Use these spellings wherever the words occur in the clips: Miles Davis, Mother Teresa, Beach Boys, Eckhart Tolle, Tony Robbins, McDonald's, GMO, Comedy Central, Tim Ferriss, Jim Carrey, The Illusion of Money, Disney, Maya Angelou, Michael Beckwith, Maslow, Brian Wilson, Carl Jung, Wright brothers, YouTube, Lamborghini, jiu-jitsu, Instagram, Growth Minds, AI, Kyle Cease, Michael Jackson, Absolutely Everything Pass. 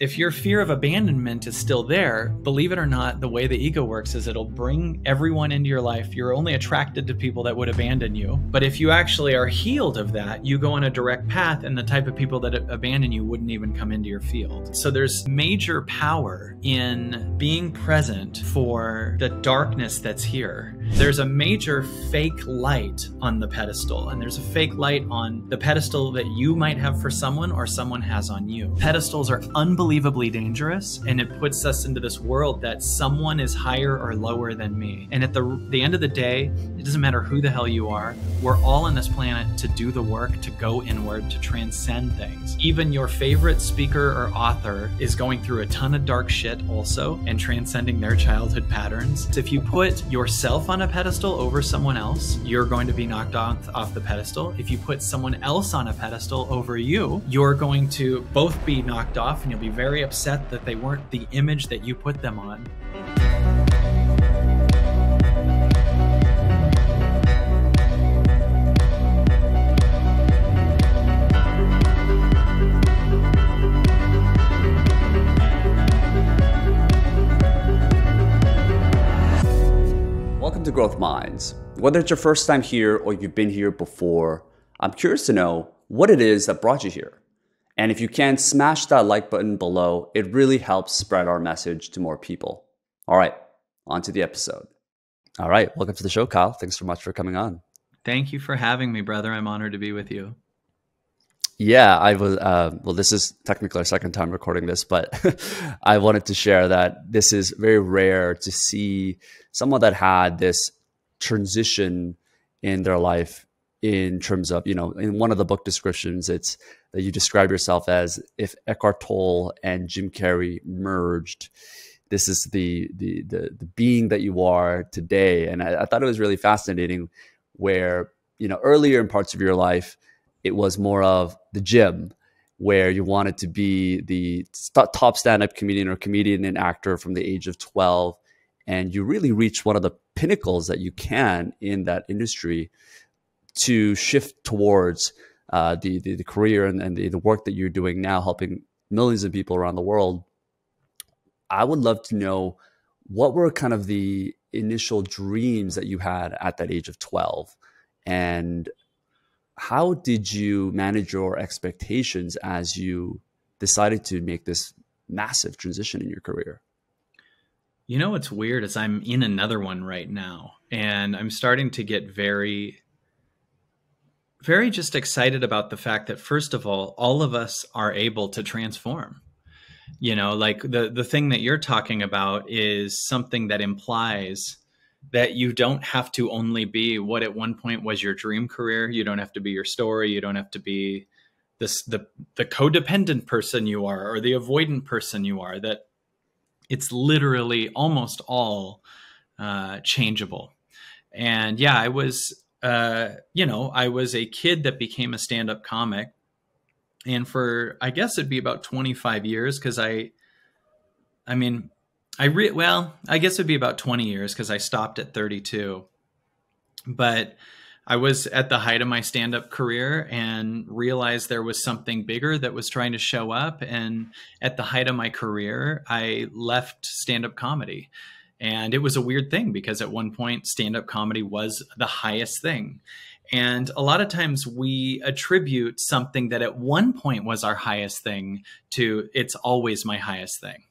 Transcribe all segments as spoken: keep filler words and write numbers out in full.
If your fear of abandonment is still there, believe it or not, the way the ego works is it'll bring everyone into your life. You're only attracted to people that would abandon you. But if you actually are healed of that, you go on a direct path, and the type of people that abandon you wouldn't even come into your field. So there's major power in being present for the darkness that's here. There's a major fake light on the pedestal, and there's a fake light on the pedestal that you might have for someone or someone has on you. Pedestals are unbelievable. Unbelievably dangerous, and it puts us into this world that someone is higher or lower than me. And at the, the end of the day, it doesn't matter who the hell you are, we're all on this planet to do the work, to go inward, to transcend things. Even your favorite speaker or author is going through a ton of dark shit also, and transcending their childhood patterns. So if you put yourself on a pedestal over someone else, you're going to be knocked off, off the pedestal. If you put someone else on a pedestal over you, you're going to both be knocked off, and you'll be very upset that they weren't the image that you put them on. Welcome to Growth Minds. Whether it's your first time here or you've been here before, I'm curious to know what it is that brought you here. And if you can, smash that like button below. It really helps spread our message to more people. All right, on to the episode. All right, welcome to the show, Kyle. Thanks so much for coming on. Thank you for having me, brother. I'm honored to be with you. Yeah, I was. Uh, well, this is technically our second time recording this, but I wanted to share that this is very rare to see someone that had this transition in their life. In terms of, you know, in one of the book descriptions, it's that you describe yourself as if Eckhart Tolle and Jim Carrey merged. This is the the the, the being that you are today. And I, I thought it was really fascinating where, you know, earlier in parts of your life, it was more of the gym where you wanted to be the top stand-up comedian or comedian and actor from the age of twelve. And you really reached one of the pinnacles that you can in that industry to shift towards uh, the, the, the career and, and the, the work that you're doing now, helping millions of people around the world. I would love to know, what were kind of the initial dreams that you had at that age of twelve? And how did you manage your expectations as you decided to make this massive transition in your career? You know, what's weird is I'm in another one right now, and I'm starting to get very... very just excited about the fact that, first of all, all of us are able to transform. You know, like the, the thing that you're talking about is something that implies that you don't have to only be what at one point was your dream career. You don't have to be your story. You don't have to be this, the, the codependent person you are or the avoidant person you are, that it's literally almost all uh, changeable. And yeah, I was, Uh, you know, I was a kid that became a stand-up comic, and for, I guess it'd be about twenty-five years. Cause I, I mean, I re well, I guess it'd be about twenty years, cause I stopped at thirty-two, but I was at the height of my stand-up career and realized there was something bigger that was trying to show up. And at the height of my career, I left stand-up comedy. And it was a weird thing, because at one point, stand-up comedy was the highest thing. And a lot of times we attribute something that at one point was our highest thing to, it's always my highest thing.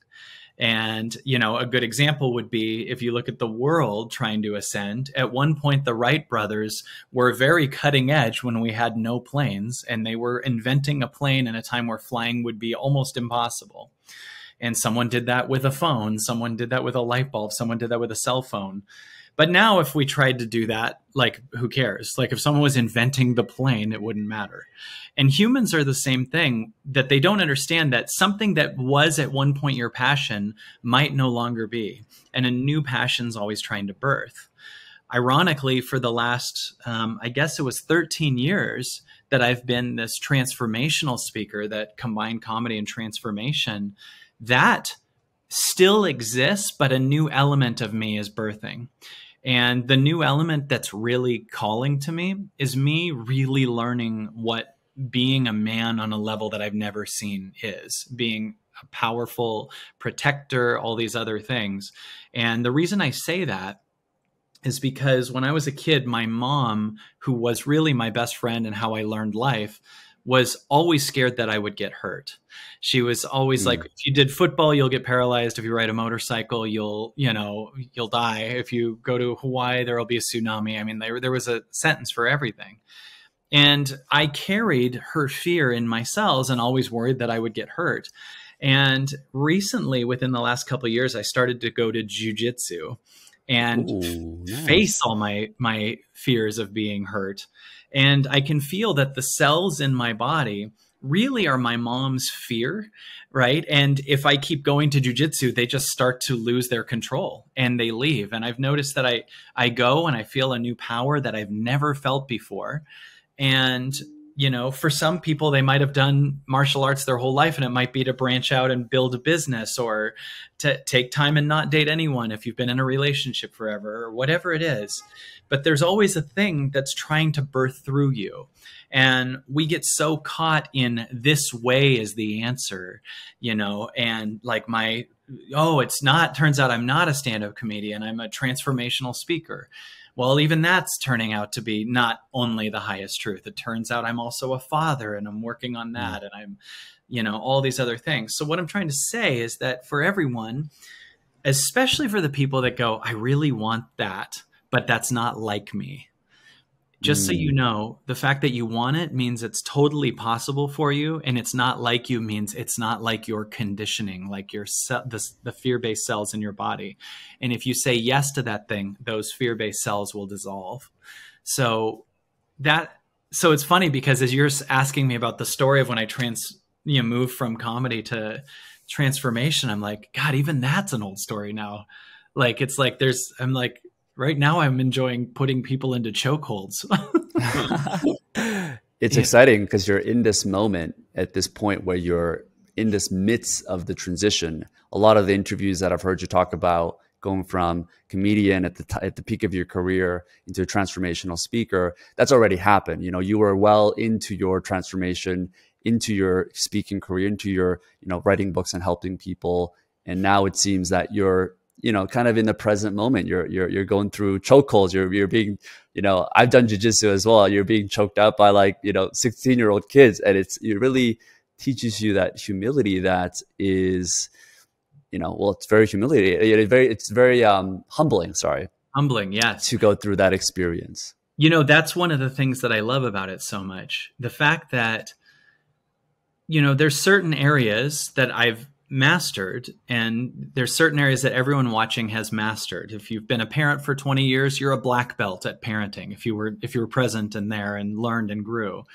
And, you know, a good example would be if you look at the world trying to ascend. At one point, the Wright brothers were very cutting edge when we had no planes, and they were inventing a plane in a time where flying would be almost impossible. And someone did that with a phone. Someone did that with a light bulb. Someone did that with a cell phone. But now if we tried to do that, like, who cares? Like, if someone was inventing the plane, it wouldn't matter. And humans are the same thing, that they don't understand that something that was at one point your passion might no longer be. And a new passion's always trying to birth. Ironically, for the last, um, I guess it was thirteen years, that I've been this transformational speaker that combined comedy and transformation. That still exists, but a new element of me is birthing. And the new element that's really calling to me is me really learning what being a man on a level that I've never seen is, being a powerful protector, all these other things. And the reason I say that is because when I was a kid, my mom, who was really my best friend and how I learned life, was always scared that I would get hurt. She was always mm. like, if you did football, you'll get paralyzed. If you ride a motorcycle, you'll, you know, you'll die. If you go to Hawaii, there'll be a tsunami. I mean, there, there was a sentence for everything. And I carried her fear in myself and always worried that I would get hurt. And recently, within the last couple of years, I started to go to jiu-jitsu and Ooh, nice. face all my, my fears of being hurt. And I can feel that the cells in my body really are my mom's fear, right? And if I keep going to jiu-jitsu, they just start to lose their control and they leave. And I've noticed that I, I go and I feel a new power that I've never felt before. And, you know, for some people, they might have done martial arts their whole life, and it might be to branch out and build a business, or to take time and not date anyone if you've been in a relationship forever, or whatever it is. But there's always a thing that's trying to birth through you. And we get so caught in this way is the answer, you know, and like my, oh, it's not, turns out I'm not a stand-up comedian. I'm a transformational speaker. Well, even that's turning out to be not only the highest truth. It turns out I'm also a father, and I'm working on that, and I'm, you know, all these other things. So what I'm trying to say is that for everyone, especially for the people that go, I really want that, but that's not like me. Just mm. so you know, the fact that you want it means it's totally possible for you, and it's not like you means it's not like your conditioning, like your the, the fear-based cells in your body. And if you say yes to that thing, those fear-based cells will dissolve. So that so it's funny because as you're asking me about the story of when I trans you know, moved from comedy to transformation, I'm like, God, even that's an old story now. Like it's like there's I'm like. Right now, I'm enjoying putting people into chokeholds. It's yeah. exciting because you're in this moment at this point where you're in this midst of the transition. A lot of the interviews that I've heard you talk about going from comedian at the, t at the peak of your career into a transformational speaker, that's already happened. You know, you were well into your transformation, into your speaking career, into your, you know, writing books and helping people. And now it seems that you're you know, kind of in the present moment, you're, you're, you're going through chokeholds. You're, you're being, you know, I've done jujitsu as well. You're being choked up by like, you know, sixteen year old kids. And it's, it really teaches you that humility that is, you know, well, it's very humiliating. It's very, it's very, um, humbling, sorry. Humbling. Yes. To go through that experience. You know, that's one of the things that I love about it so much. The fact that, you know, there's certain areas that I've mastered, and there's certain areas that everyone watching has mastered. If you've been a parent for twenty years, you're a black belt at parenting. If you were, if you were present in there and learned and grew.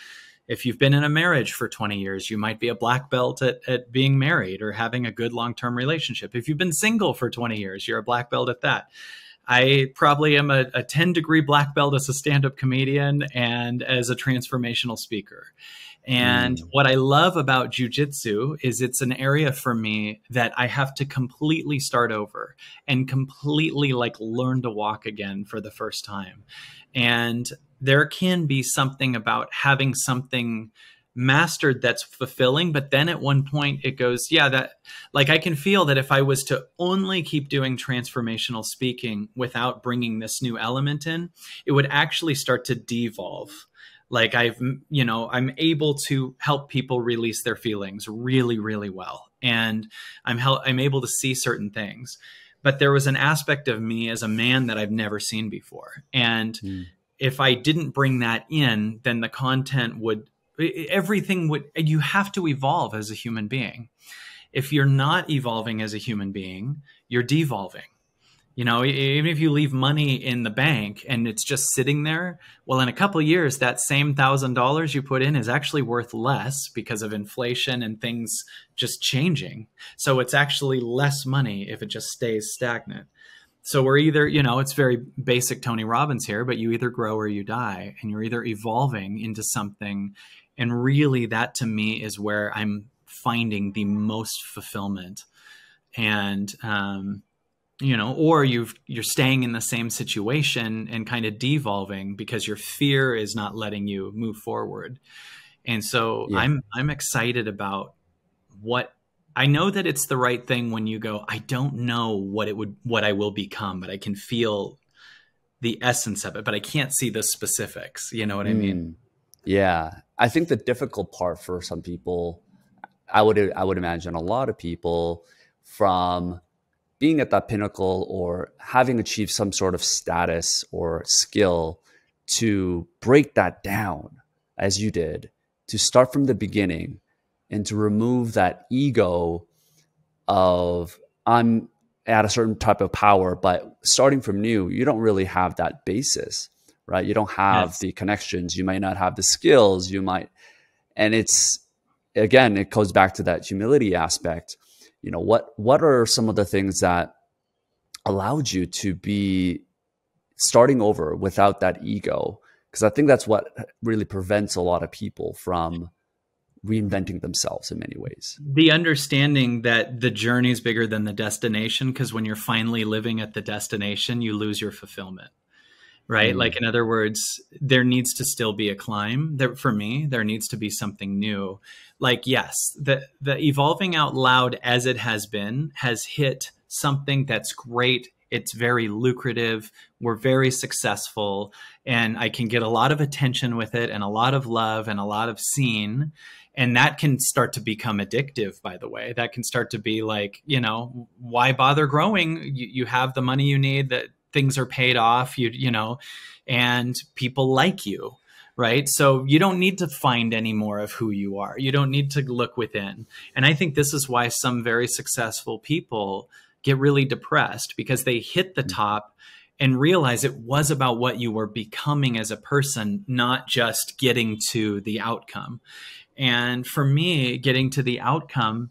If you've been in a marriage for twenty years, you might be a black belt at, at being married or having a good long-term relationship. If you've been single for twenty years, you're a black belt at that. I probably am a, a ten degree black belt as a stand-up comedian and as a transformational speaker. And mm. what I love about jiu-jitsu is it's an area for me that I have to completely start over and completely like learn to walk again for the first time. And there can be something about having something mastered that's fulfilling, but then at one point it goes, yeah, that like I can feel that if I was to only keep doing transformational speaking without bringing this new element in, it would actually start to devolve. Like I've, you know, I'm able to help people release their feelings really, really well. And I'm, hel I'm able to see certain things, but there was an aspect of me as a man that I've never seen before. And mm. if I didn't bring that in, then the content would, everything would, you have to evolve as a human being. If you're not evolving as a human being, you're devolving. You know, even if you leave money in the bank and it's just sitting there, well, in a couple of years, that same thousand dollars you put in is actually worth less because of inflation and things just changing. So it's actually less money if it just stays stagnant. So we're either, you know, it's very basic Tony Robbins here, but you either grow or you die, and you're either evolving into something. And really that to me is where I'm finding the most fulfillment. And, um, you know, or you've, you're staying in the same situation and kind of devolving because your fear is not letting you move forward. And so yeah. I'm, I'm excited about what I know that it's the right thing when you go, I don't know what it would, what I will become, but I can feel the essence of it, but I can't see the specifics. You know what mm. I mean? Yeah. I think the difficult part for some people, I would, I would imagine a lot of people, from being at that pinnacle or having achieved some sort of status or skill, to break that down as you did, to start from the beginning and to remove that ego of I'm at a certain type of power, but starting from new, you don't really have that basis, right? You don't have yes. the connections. You might not have the skills. You might, and it's, again, it goes back to that humility aspect. You know, what, what are some of the things that allowed you to be starting over without that ego? Because I think that's what really prevents a lot of people from reinventing themselves in many ways. The understanding that the journey is bigger than the destination, because when you're finally living at the destination, you lose your fulfillment, right? Mm. Like, in other words, there needs to still be a climb. There, for me, there needs to be something new. Like, yes, the, the evolving out loud as it has been has hit something that's great. It's very lucrative. We're very successful. And I can get a lot of attention with it and a lot of love and a lot of scene. And that can start to become addictive, by the way. That can start to be like, you know, why bother growing? You, you have the money you need, that things are paid off, you, you know, and people like you, right? So you don't need to find any more of who you are. You don't need to look within. And I think this is why some very successful people get really depressed, because they hit the top and realize it was about what you were becoming as a person, not just getting to the outcome. And for me, getting to the outcome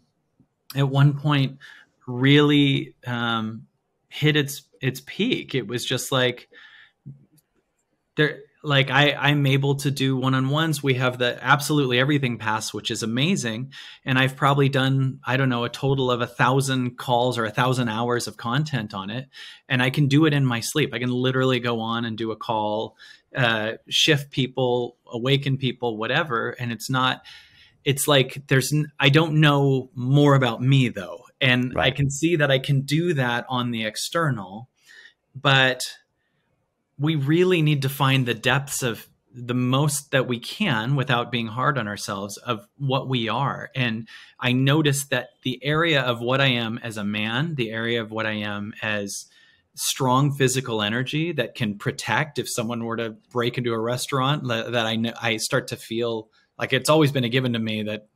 at one point really um, hit its its peak. It was just like, there, like I, I'm able to do one-on-ones. We have the Absolutely Everything Pass, which is amazing. And I've probably done, I don't know, a total of a thousand calls or a thousand hours of content on it. And I can do it in my sleep. I can literally go on and do a call, uh, shift people, awaken people, whatever. And it's not, it's like, there's, I don't know more about me though. And right. I can see that I can do that on the external, but we really need to find the depths of the most that we can, without being hard on ourselves, of what we are. And I noticed that the area of what I am as a man, the area of what I am as strong physical energy that can protect if someone were to break into a restaurant, that I know, I start to feel like it's always been a given to me that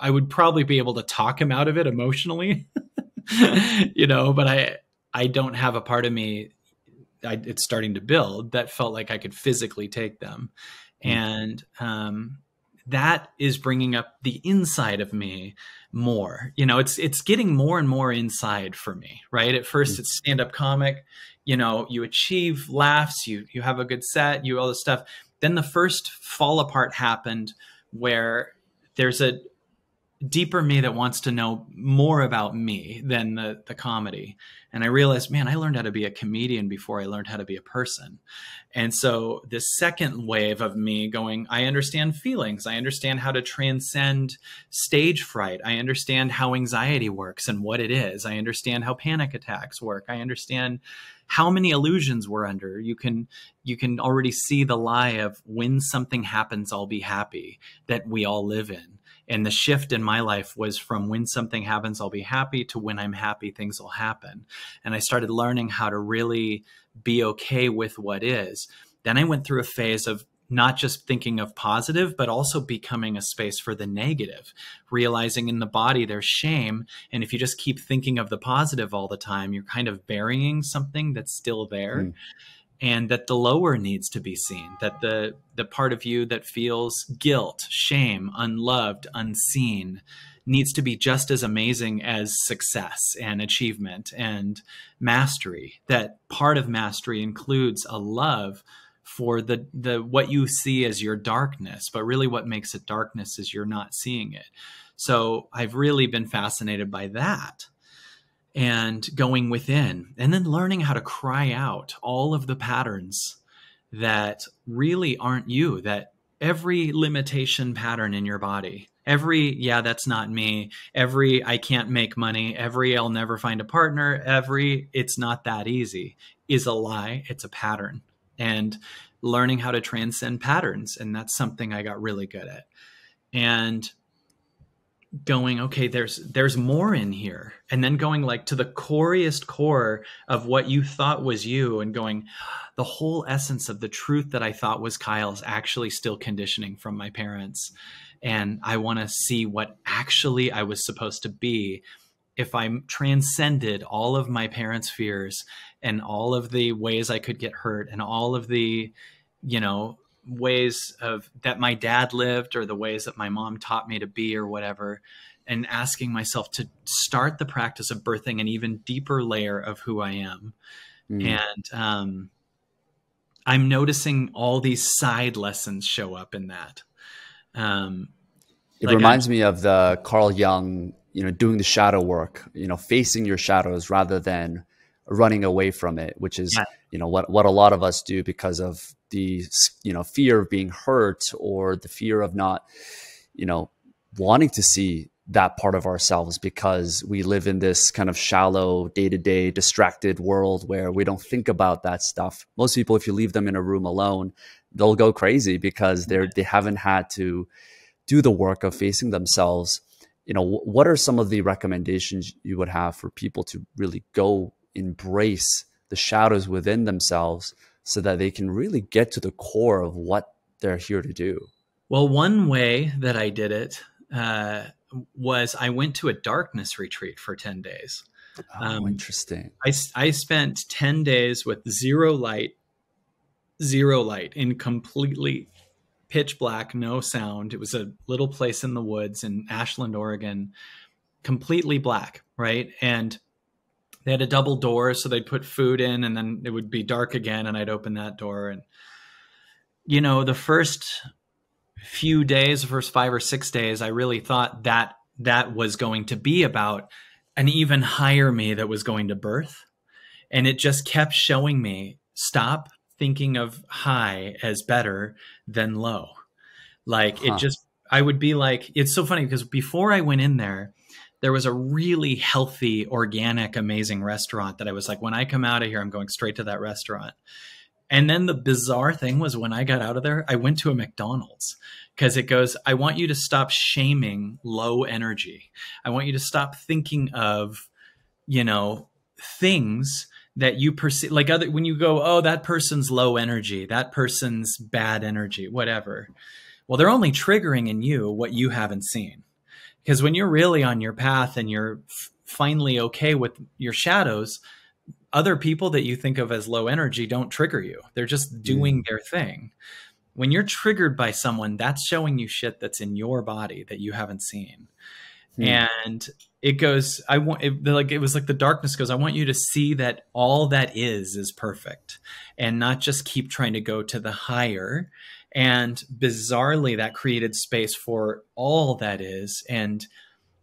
I would probably be able to talk him out of it emotionally, you know, but I, I don't have a part of me. I, it's starting to build that felt like I could physically take them. And um, that is bringing up the inside of me more. You know, it's, it's getting more and more inside for me, right? At first it's stand-up comic, you know, you achieve laughs, you, you have a good set, you, all this stuff. Then the first fall apart happened where there's a deeper me that wants to know more about me than the, the comedy. And I realized, man, I learned how to be a comedian before I learned how to be a person. And so the second wave of me going, I understand feelings. I understand how to transcend stage fright. I understand how anxiety works and what it is. I understand how panic attacks work. I understand how many illusions we're under. You can, you can already see the lie of when something happens, I'll be happy, that we all live in. And the shift in my life was from when something happens, I'll be happy, to when I'm happy, things will happen. And I started learning how to really be okay with what is. Then I went through a phase of not just thinking of positive, but also becoming a space for the negative, realizing in the body there's shame. And if you just keep thinking of the positive all the time, you're kind of burying something that's still there. Mm. And that the lower needs to be seen, that the, the part of you that feels guilt, shame, unloved, unseen, needs to be just as amazing as success and achievement and mastery. That part of mastery includes a love for the, the, what you see as your darkness, but really what makes it darkness is you're not seeing it. So I've really been fascinated by that. And going within, and then learning how to cry out all of the patterns that really aren't you, that every limitation pattern in your body, every, yeah, that's not me, every, I can't make money, every, I'll never find a partner, every, it's not that easy, is a lie. It's a pattern. And learning how to transcend patterns. And that's something I got really good at. And going, okay, there's, there's more in here. And then going like to the corest core of what you thought was you, and going, the whole essence of the truth that I thought was Kyle's actually still conditioning from my parents. And I want to see what actually I was supposed to be if I transcended all of my parents' fears and all of the ways I could get hurt and all of the, you know, ways of that my dad lived or the ways that my mom taught me to be or whatever, and asking myself to start the practice of birthing an even deeper layer of who I am. Mm. And um, I'm noticing all these side lessons show up in that. Um, it like reminds I'm, me of the Carl Jung, you know, doing the shadow work, you know, facing your shadows rather than running away from it, which is, yeah. you know, what, what a lot of us do because of the, you know, fear of being hurt or the fear of not, you know, wanting to see that part of ourselves because we live in this kind of shallow day-to-day distracted world where we don't think about that stuff. Most people, if you leave them in a room alone, they'll go crazy because they're, yeah. they haven't had to do the work of facing themselves. You know, what are some of the recommendations you would have for people to really go embrace the shadows within themselves so that they can really get to the core of what they're here to do? Well, one way that I did it uh, was I went to a darkness retreat for ten days. Oh, um, interesting. I, I spent ten days with zero light, zero light in completely pitch black, no sound. It was a little place in the woods in Ashland, Oregon, completely black, right? And they had a double door, so they'd put food in and then it would be dark again and I'd open that door. And, you know, the first few days, the first five or six days, I really thought that that was going to be about an even higher me that was going to birth. And it just kept showing me, stop thinking of high as better than low. Like huh. it just, I would be like, it's so funny because before I went in there, there was a really healthy, organic, amazing restaurant that I was like, when I come out of here, I'm going straight to that restaurant. And then the bizarre thing was when I got out of there, I went to a McDonald's because it goes, I want you to stop shaming low energy. I want you to stop thinking of, you know, things that you perceive, like other, when you go, oh, that person's low energy, that person's bad energy, whatever. Well, they're only triggering in you what you haven't seen. Because when you're really on your path and you're finally okay with your shadows, other people that you think of as low energy don't trigger you. They're just doing mm. their thing. When you're triggered by someone, that's showing you shit that's in your body that you haven't seen. Mm. And it goes, I want it, like, it was like the darkness goes, I want you to see that all that is, is perfect and not just keep trying to go to the higher. And bizarrely, that created space for all that is. And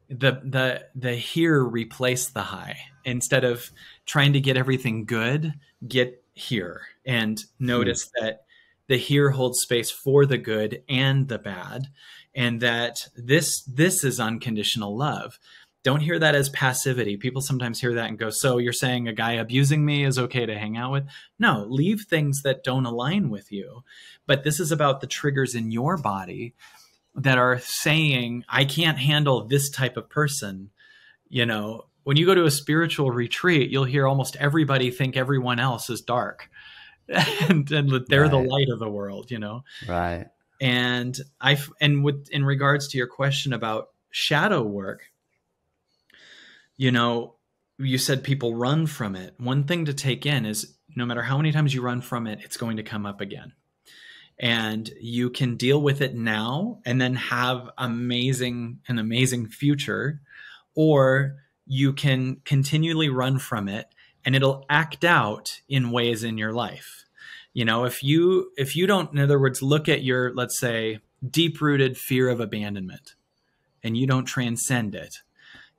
the, the, the here replaced the high instead of trying to get everything good, get here and notice mm. that the here holds space for the good and the bad. And that this, this is unconditional love. Don't hear that as passivity. People sometimes hear that and go, so you're saying a guy abusing me is okay to hang out with? No, leave things that don't align with you. But this is about the triggers in your body that are saying, I can't handle this type of person. You know, when you go to a spiritual retreat, you'll hear almost everybody think everyone else is dark and, and they're right. the light of the world, you know? Right. And I, and with, in regards to your question about shadow work, you know, you said people run from it. One thing to take in is no matter how many times you run from it, it's going to come up again. And you can deal with it now and then have amazing, an amazing future, or you can continually run from it and it'll act out in ways in your life. You know, if you, if you don't, in other words, look at your, let's say, deep-rooted fear of abandonment and you don't transcend it,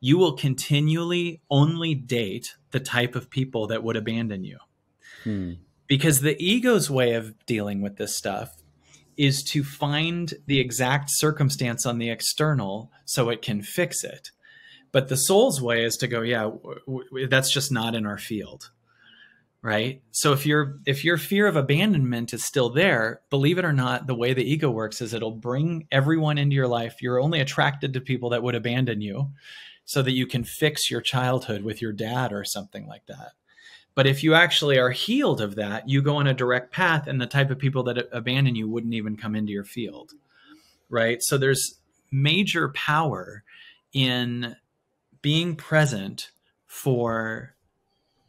you will continually only date the type of people that would abandon you. Hmm. Because the ego's way of dealing with this stuff is to find the exact circumstance on the external so it can fix it. But the soul's way is to go, yeah, w w that's just not in our field. Right. So if your if your fear of abandonment is still there, believe it or not, the way the ego works is it'll bring everyone into your life. You're only attracted to people that would abandon you so that you can fix your childhood with your dad or something like that. But if you actually are healed of that, you go on a direct path, and the type of people that abandon you wouldn't even come into your field. Right. So there's major power in being present for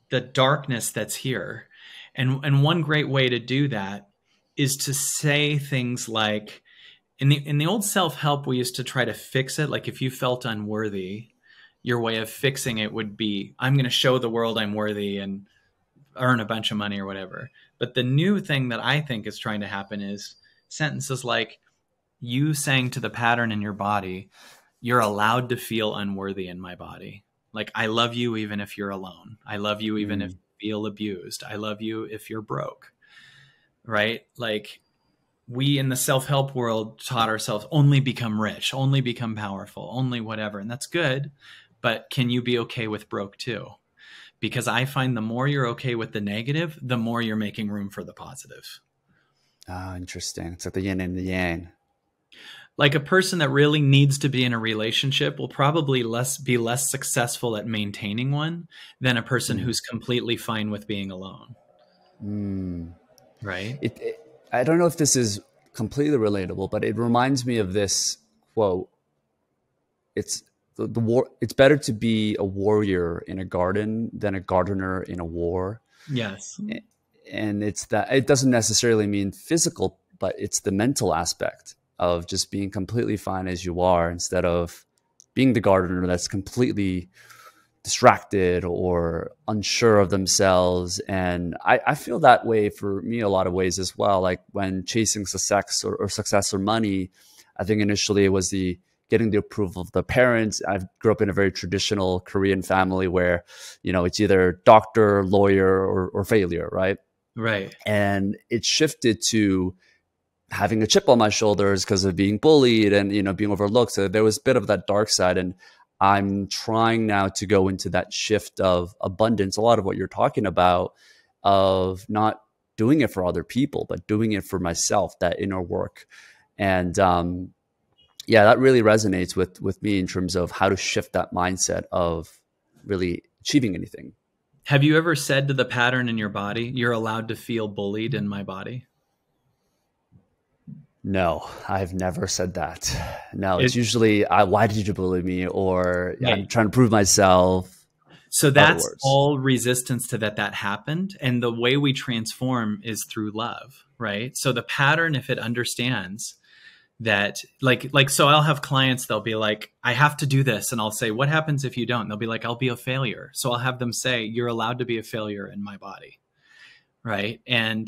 the darkness that's here. And, and one great way to do that is to say things like, in the, in the old self-help, we used to try to fix it. Like if you felt unworthy, your way of fixing it would be, I'm going to show the world I'm worthy and earn a bunch of money or whatever. But the new thing that I think is trying to happen is sentences like you saying to the pattern in your body, you're allowed to feel unworthy in my body. Like, I love you even if you're alone. I love you even mm. if you feel abused. I love you if you're broke, right? Like, we in the self-help world taught ourselves only become rich, only become powerful, only whatever. And that's good, but can you be okay with broke too? Because I find the more you're okay with the negative, the more you're making room for the positive. Ah, oh, interesting. It's like the yin and the yang. Like a person that really needs to be in a relationship will probably less be less successful at maintaining one than a person mm. who's completely fine with being alone. Mm. Right? It, it, I don't know if this is completely relatable, but it reminds me of this quote. It's the, the war. It's better to be a warrior in a garden than a gardener in a war. Yes. And, and it's that it doesn't necessarily mean physical, but it's the mental aspect of just being completely fine as you are instead of being the gardener that's completely distracted or unsure of themselves. And I, I feel that way for me a lot of ways as well. Like when chasing success or, or success or money, I think initially it was the getting the approval of the parents. I grew up in a very traditional Korean family where, you know, it's either doctor, lawyer, or, or failure, right? Right. And it shifted to having a chip on my shoulders because of being bullied and, you know, being overlooked. So there was a bit of that dark side. And I'm trying now to go into that shift of abundance. A lot of what you're talking about of not doing it for other people, but doing it for myself, that inner work. And, um, yeah, that really resonates with, with me in terms of how to shift that mindset of really achieving anything. Have you ever said to the pattern in your body, you're allowed to feel bullied in my body? No, I've never said that. No, it's, it's usually, I, why did you bully me? Or right. I'm trying to prove myself. So that's outwards. All resistance to that, that happened. And the way we transform is through love, right? So the pattern, if it understands that, like, like, so I'll have clients, they'll be like, I have to do this. And I'll say, what happens if you don't? And they'll be like, I'll be a failure. So I'll have them say, you're allowed to be a failure in my body, right? And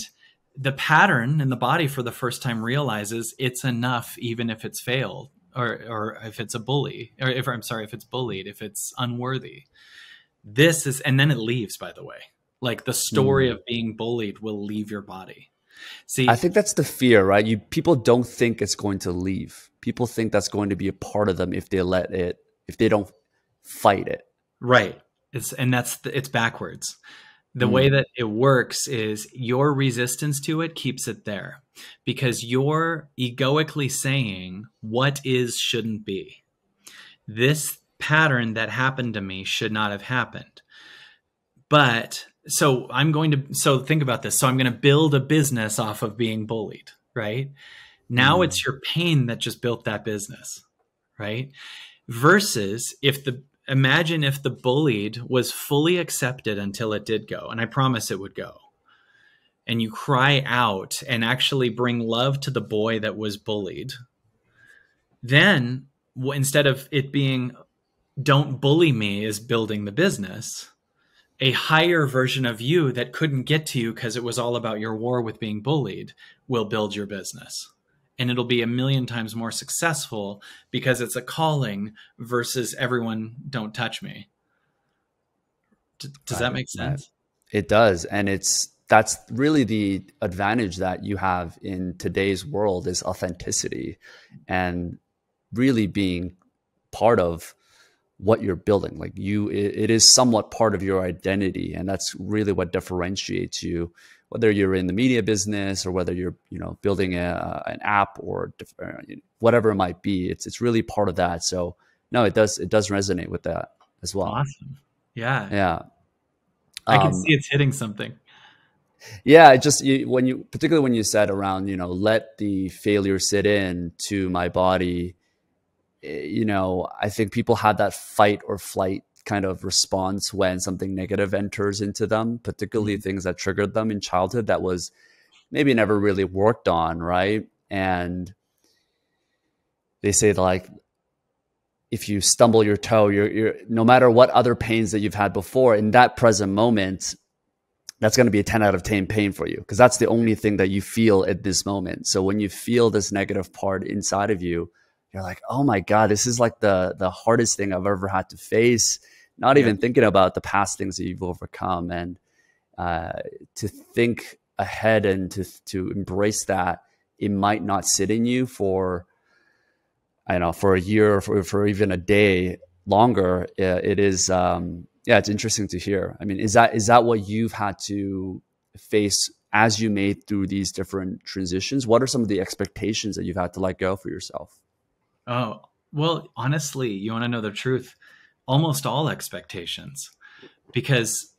the pattern in the body for the first time realizes it's enough, even if it's failed or, or if it's a bully, or if I'm sorry, if it's bullied, if it's unworthy, this is, and then it leaves, by the way, like the story mm. of being bullied will leave your body. See, I think that's the fear, right? You, people don't think it's going to leave. People think that's going to be a part of them if they let it, if they don't fight it. Right. It's, and that's, the, it's backwards. The way that it works is your resistance to it keeps it there because you're egoically saying what is shouldn't be. This pattern that happened to me should not have happened. But so I'm going to, so think about this. So I'm going to build a business off of being bullied, right? Now mm. it's your pain that just built that business, right? Versus if the, imagine if the bullied was fully accepted until it did go, and I promise it would go. And you cry out and actually bring love to the boy that was bullied. Then instead of it being, don't bully me is building the business, a higher version of you that couldn't get to you because it was all about your war with being bullied will build your business. And it'll be a million times more successful because it's a calling versus everyone don't touch me. D does that make sense? It does. And it's that's really the advantage that you have in today's world, is authenticity and really being part of what you're building. Like you, it is somewhat part of your identity. And that's really what differentiates you, whether you're in the media business or whether you're, you know, building a, an app or whatever it might be. It's, it's really part of that. So no, it does, it does resonate with that as well. Awesome. Yeah. Yeah. I can um, see it's hitting something. Yeah, it just you, when you, particularly when you said around, you know, let the failure sit in to my body, you know, I think people have that fight or flight kind of response when something negative enters into them, particularly things that triggered them in childhood that was maybe never really worked on, right? And they say like, if you stumble your toe, you're, you're no matter what other pains that you've had before, in that present moment, that's going to be a ten out of ten pain for you, because that's the only thing that you feel at this moment. So when you feel this negative part inside of you, you're like, oh my God, this is like the, the hardest thing I've ever had to face. Not yeah. even thinking about the past things that you've overcome, and uh, to think ahead and to, to embrace that it might not sit in you for, I don't know, for a year or for, for even a day longer. It is, um, yeah, it's interesting to hear. I mean, is that, is that what you've had to face as you made through these different transitions? What are some of the expectations that you've had to let go for yourself? Oh, well, honestly, you want to know the truth, almost all expectations, because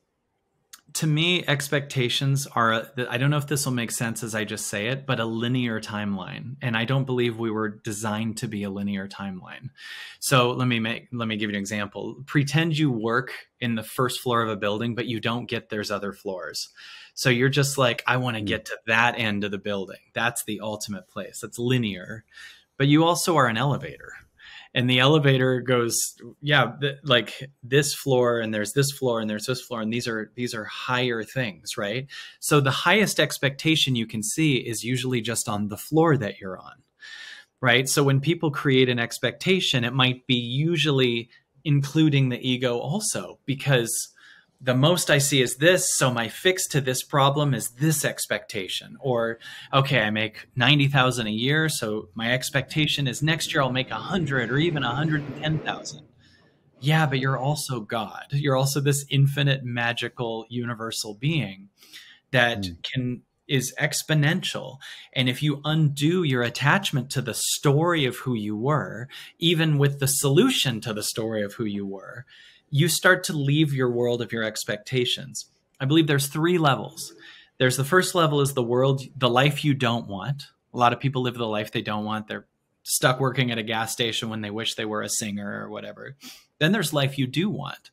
to me, expectations are, I don't know if this will make sense as I just say it, but a linear timeline. And I don't believe we were designed to be a linear timeline. So let me make, let me give you an example. Pretend you work in the first floor of a building, but you don't get there's other floors. So you're just like, I want to get to that end of the building. That's the ultimate place. That's linear. But you also are an elevator. And the elevator goes, yeah, th like this floor, and there's this floor, and there's this floor, and these are these are higher things, right? So the highest expectation you can see is usually just on the floor that you're on, right? So when people create an expectation, it might be usually including the ego also, because the most I see is this, so my fix to this problem is this expectation. Or, okay, I make ninety thousand a year, so my expectation is next year I'll make a hundred or even a hundred and ten thousand. Yeah, but you're also God. You're also this infinite, magical, universal being that mm. can is exponential. And if you undo your attachment to the story of who you were, even with the solution to the story of who you were, you start to leave your world of your expectations. I believe there's three levels. There's the first level is the world, the life you don't want. A lot of people live the life they don't want. They're stuck working at a gas station when they wish they were a singer or whatever. Then there's life you do want.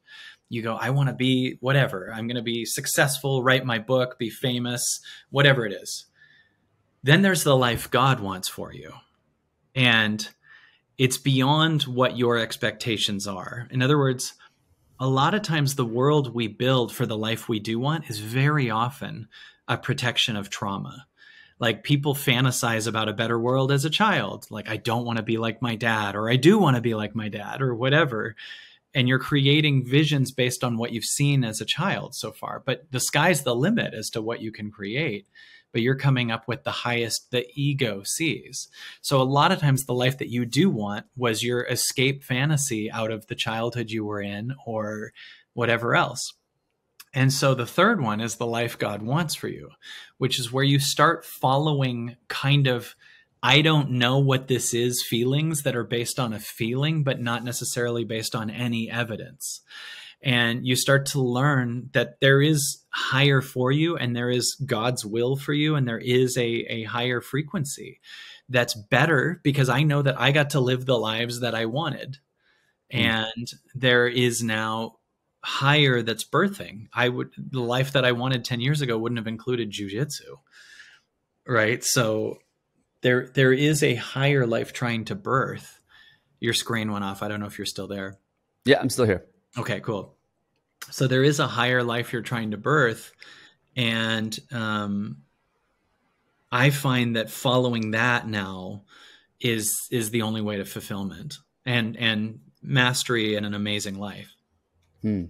You go, I want to be whatever. I'm going to be successful, write my book, be famous, whatever it is. Then there's the life God wants for you. And it's beyond what your expectations are. In other words, a lot of times the world we build for the life we do want is very often a protection of trauma. Like people fantasize about a better world as a child. Like, I don't want to be like my dad, or I do want to be like my dad, or whatever. And you're creating visions based on what you've seen as a child so far. But the sky's the limit as to what you can create. But you're coming up with the highest the ego sees. So a lot of times the life that you do want was your escape fantasy out of the childhood you were in or whatever else. And so the third one is the life God wants for you, which is where you start following kind of, I don't know what this is, feelings that are based on a feeling, but not necessarily based on any evidence. And you start to learn that there is higher for you, and there is God's will for you, and there is a, a higher frequency that's better, because I know that I got to live the lives that I wanted. Mm. And there is now higher that's birthing. I would, the life that I wanted ten years ago wouldn't have included jujitsu, right? So there, there is a higher life trying to birth. Your screen went off. I don't know if you're still there. Yeah, I'm still here. Okay, cool. So there is a higher life you're trying to birth. And um, I find that following that now is, is the only way to fulfillment and, and mastery and an amazing life. Hmm.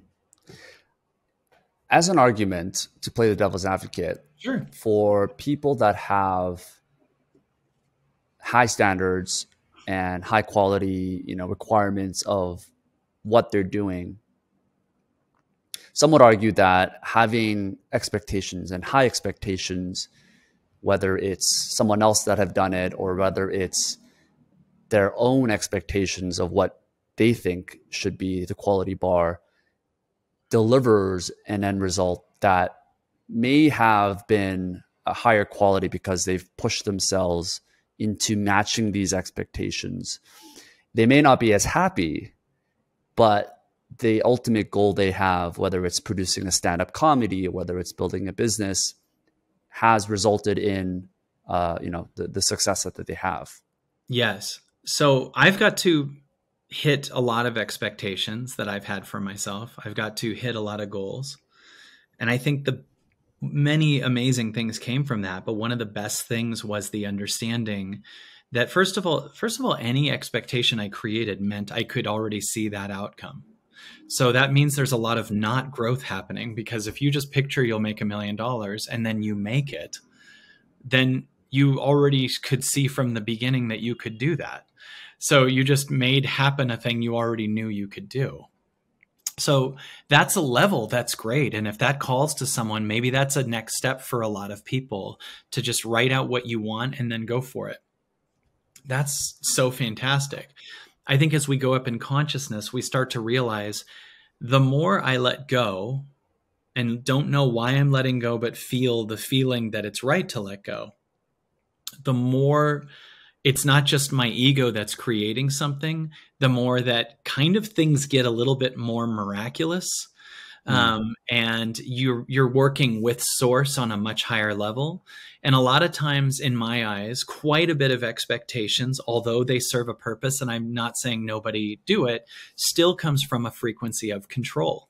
as an argument to play the devil's advocate, sure, for people that have high standards and high quality, you know, requirements of what they're doing, some would argue that having expectations and high expectations, whether it's someone else that have done it or whether it's their own expectations of what they think should be the quality bar, delivers an end result that may have been a higher quality because they've pushed themselves into matching these expectations. They may not be as happy, but the ultimate goal they have, whether it's producing a stand-up comedy, whether it's building a business, has resulted in uh, you know, the, the success that, that they have. Yes. So I've got to hit a lot of expectations that I've had for myself. I've got to hit a lot of goals. And I think the many amazing things came from that. But one of the best things was the understanding that first of all, first of all, any expectation I created meant I could already see that outcome. So that means there's a lot of not growth happening, because if you just picture you'll make a million dollars and then you make it, then you already could see from the beginning that you could do that. So you just made happen a thing you already knew you could do. So that's a level that's great. And if that calls to someone, maybe that's a next step for a lot of people, to just write out what you want and then go for it. That's so fantastic. I think as we go up in consciousness, we start to realize the more I let go and don't know why I'm letting go, but feel the feeling that it's right to let go, the more it's not just my ego that's creating something, the more that kind of things get a little bit more miraculous. Mm-hmm. um, and you're, you're working with source on a much higher level. And a lot of times in my eyes, quite a bit of expectations, although they serve a purpose, and I'm not saying nobody do it, still comes from a frequency of control,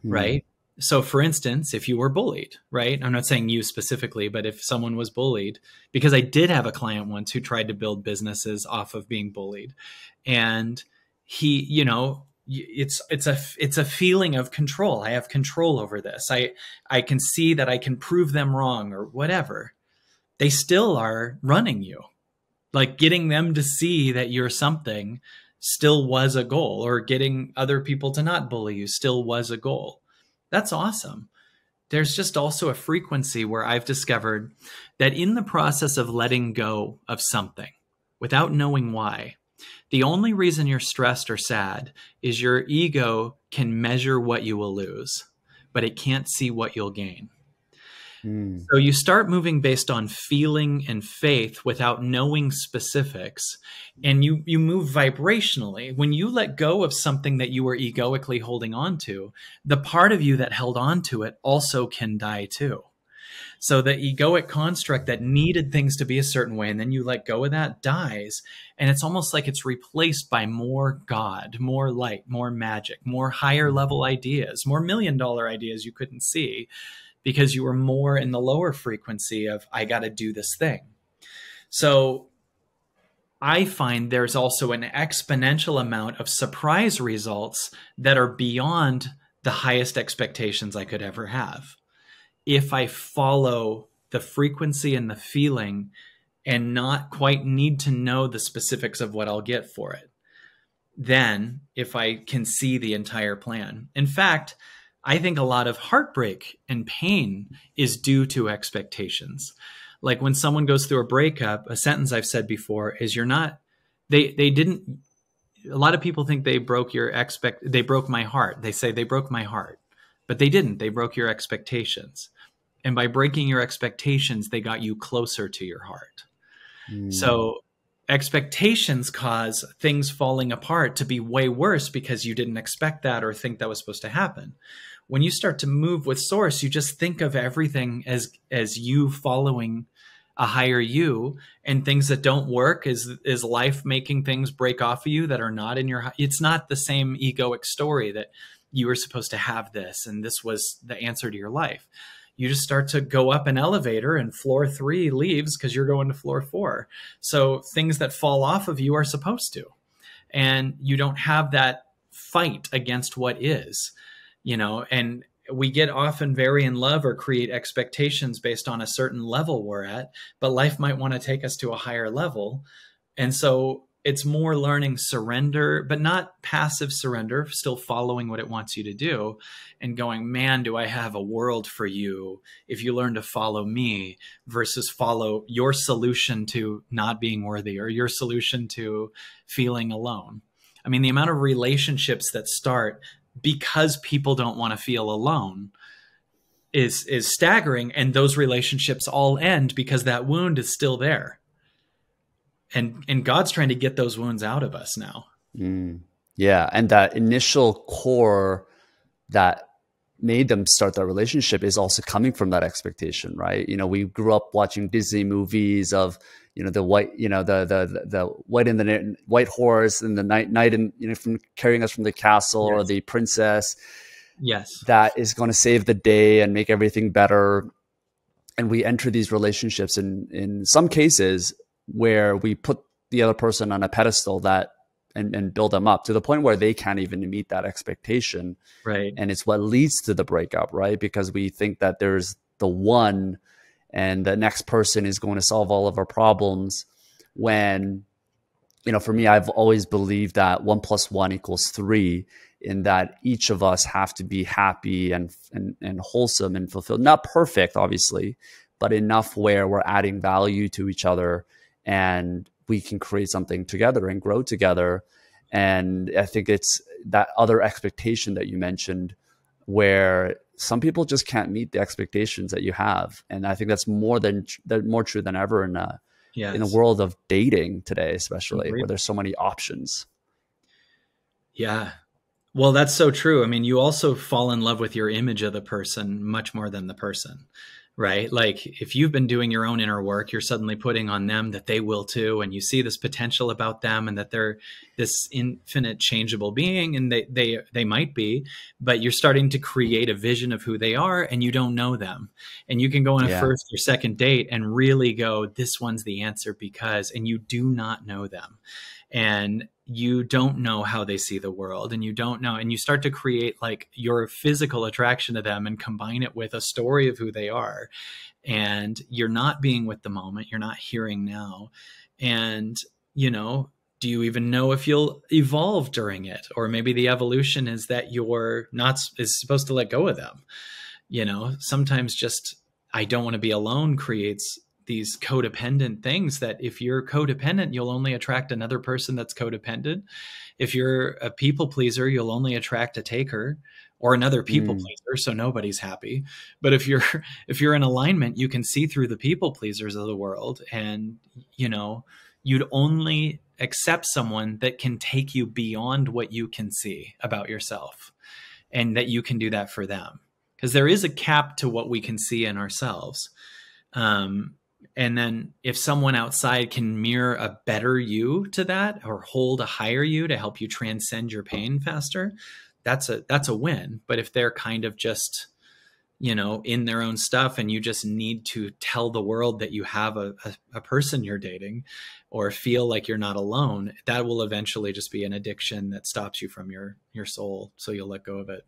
mm-hmm. right? So for instance, if you were bullied, right? I'm not saying you specifically, but if someone was bullied, because I did have a client once who tried to build businesses off of being bullied. And he, you know, it's, it's a, it's a feeling of control. I have control over this. I, I can see that I can prove them wrong or whatever. They still are running you. Like getting them to see that you're something still was a goal, or getting other people to not bully you still was a goal. That's awesome. There's just also a frequency where I've discovered that in the process of letting go of something without knowing why, the only reason you're stressed or sad is your ego can measure what you will lose, but it can't see what you'll gain. Mm. So you start moving based on feeling and faith without knowing specifics, and you, you move vibrationally. When you let go of something that you were egoically holding on to, the part of you that held on to it also can die too. So the egoic construct that needed things to be a certain way, and then you let go of that, dies. And it's almost like it's replaced by more God, more light, more magic, more higher level ideas, more million dollar ideas you couldn't see, because you were more in the lower frequency of, I got to do this thing. So I find there's also an exponential amount of surprise results that are beyond the highest expectations I could ever have, if I follow the frequency and the feeling and not quite need to know the specifics of what I'll get for it. Then if I can see the entire plan. In fact, I think a lot of heartbreak and pain is due to expectations. Like when someone goes through a breakup, a sentence I've said before is, you're not, they, they didn't, a lot of people think they broke your expect, they broke my heart. They say they broke my heart, but they didn't. They broke your expectations. And by breaking your expectations, they got you closer to your heart. Mm. So expectations cause things falling apart to be way worse, because you didn't expect that or think that was supposed to happen. When you start to move with source, you just think of everything as, as you following a higher you, and things that don't work is, is life making things break off of you that are not in your, it's not the same egoic story that you were supposed to have this, and this was the answer to your life. You just start to go up an elevator and floor three leaves because you're going to floor four. So things that fall off of you are supposed to, and you don't have that fight against what is, you know, and we get often very in love or create expectations based on a certain level we're at, but life might want to take us to a higher level. And so it's more learning surrender, but not passive surrender, still following what it wants you to do and going, man, do I have a world for you if you learn to follow me versus follow your solution to not being worthy or your solution to feeling alone. I mean, the amount of relationships that start because people don't want to feel alone is, is staggering. And those relationships all end because that wound is still there. And, and God's trying to get those wounds out of us now. Mm, yeah. And that initial core that made them start that relationship is also coming from that expectation, right? You know, we grew up watching Disney movies of, you know, the white, you know, the, the, the white and the white horse and the knight, knight and, you know, from carrying us from the castle, yes, or the princess. Yes. That is going to save the day and make everything better. And we enter these relationships in, in some cases where we put the other person on a pedestal that, and, and build them up to the point where they can't even meet that expectation. Right. And it's what leads to the breakup, right? Because we think that there's the one, and the next person is going to solve all of our problems, when, you know, for me, I've always believed that one plus one equals three, in that each of us have to be happy and, and, and wholesome and fulfilled, not perfect, obviously, but enough where we're adding value to each other and we can create something together and grow together. And I think it's that other expectation that you mentioned, where some people just can't meet the expectations that you have. And I think that's more than that, more true than ever in a, yes, in a world of dating today, especially, agreed, where there's so many options. Yeah. Well, that's so true. I mean, you also fall in love with your image of the person much more than the person, right? Like if you've been doing your own inner work, you're suddenly putting on them that they will too. And you see this potential about them and that they're this infinite changeable being, and they, they, they might be, but you're starting to create a vision of who they are and you don't know them. And you can go on a, yeah, first or second date and really go, this one's the answer, because, and you do not know them. And you don't know how they see the world, and you don't know, and you start to create like your physical attraction to them and combine it with a story of who they are. And you're not being with the moment, you're not hearing now. And, you know, do you even know if you'll evolve during it? Or maybe the evolution is that you're not is supposed to let go of them. You know, sometimes just, I don't want to be alone creates these codependent things, that if you're codependent, you'll only attract another person that's codependent. If you're a people pleaser, you'll only attract a taker or another people mm. pleaser. So nobody's happy. But if you're, if you're in alignment, you can see through the people pleasers of the world. And, you know, you'd only accept someone that can take you beyond what you can see about yourself, and that you can do that for them. Because there is a cap to what we can see in ourselves. Um, And then if someone outside can mirror a better you to that, or hold a higher you to help you transcend your pain faster, that's a, that's a win. But if they're kind of just, you know, in their own stuff, and you just need to tell the world that you have a, a, a person you're dating, or feel like you're not alone, that will eventually just be an addiction that stops you from your, your soul. So you'll let go of it.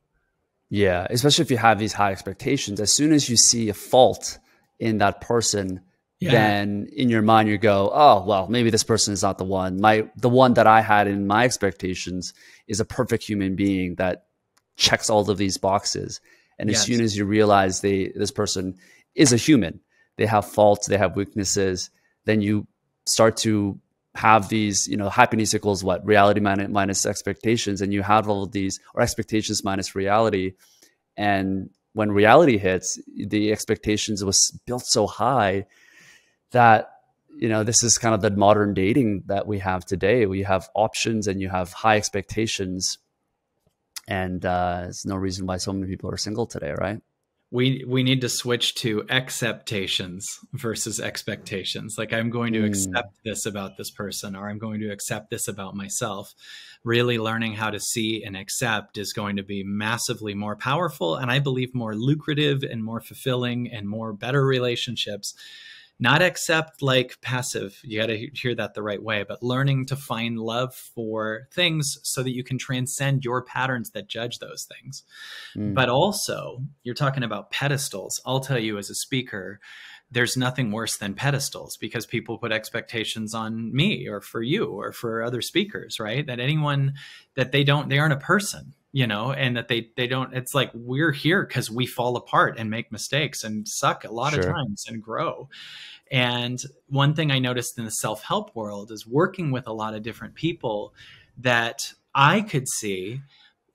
Yeah. Especially if you have these high expectations, as soon as you see a fault in that person, yeah, then in your mind you go, oh, well, maybe this person is not the one. My, the one that I had in my expectations is a perfect human being that checks all of these boxes. And yes, as soon as you realize they, this person is a human, they have faults, they have weaknesses, then you start to have these, you know, happiness equals what? Reality minus, minus expectations. And you have all of these, or expectations minus reality. And when reality hits, the expectations was built so high that, you know, this is kind of the modern dating that we have today. We have options and you have high expectations, and uh, there's no reason why so many people are single today, right? We, we need to switch to acceptations versus expectations. Like, I'm going to mm. accept this about this person, or I'm going to accept this about myself. Really learning how to see and accept is going to be massively more powerful, and I believe more lucrative and more fulfilling and more better relationships not accept like passive. You got to hear that the right way, but learning to find love for things so that you can transcend your patterns that judge those things. Mm. But also, you're talking about pedestals. I'll tell you, as a speaker, there's nothing worse than pedestals, because people put expectations on me or for you or for other speakers, right? That anyone that they don't, they aren't a person, you know, and that they, they don't, it's like, we're here because we fall apart and make mistakes and suck a lot sure. of times and grow. And one thing I noticed in the self-help world is working with a lot of different people that I could see,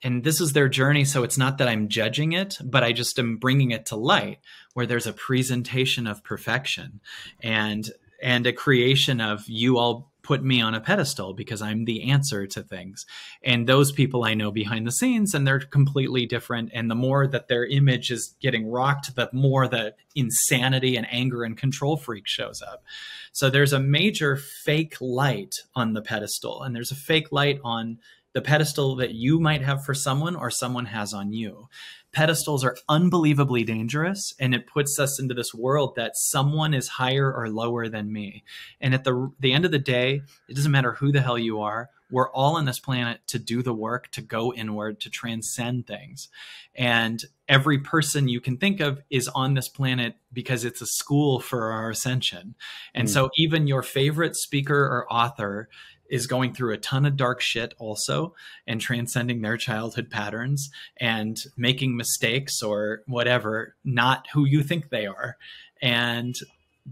and this is their journey, so it's not that I'm judging it, but I just am bringing it to light, where there's a presentation of perfection and and a creation of, you all put me on a pedestal because I'm the answer to things. And those people I know behind the scenes, and they're completely different. And the more that their image is getting rocked, the more that insanity and anger and control freak shows up. So there's a major fake light on the pedestal, and there's a fake light on the pedestal that you might have for someone or someone has on you. Pedestals are unbelievably dangerous, and it puts us into this world that someone is higher or lower than me. And at the, the end of the day, it doesn't matter who the hell you are. We're all on this planet to do the work, to go inward, to transcend things. And every person you can think of is on this planet because it's a school for our ascension. And mm. so even your favorite speaker or author is going through a ton of dark shit also, and transcending their childhood patterns and making mistakes or whatever, not who you think they are. And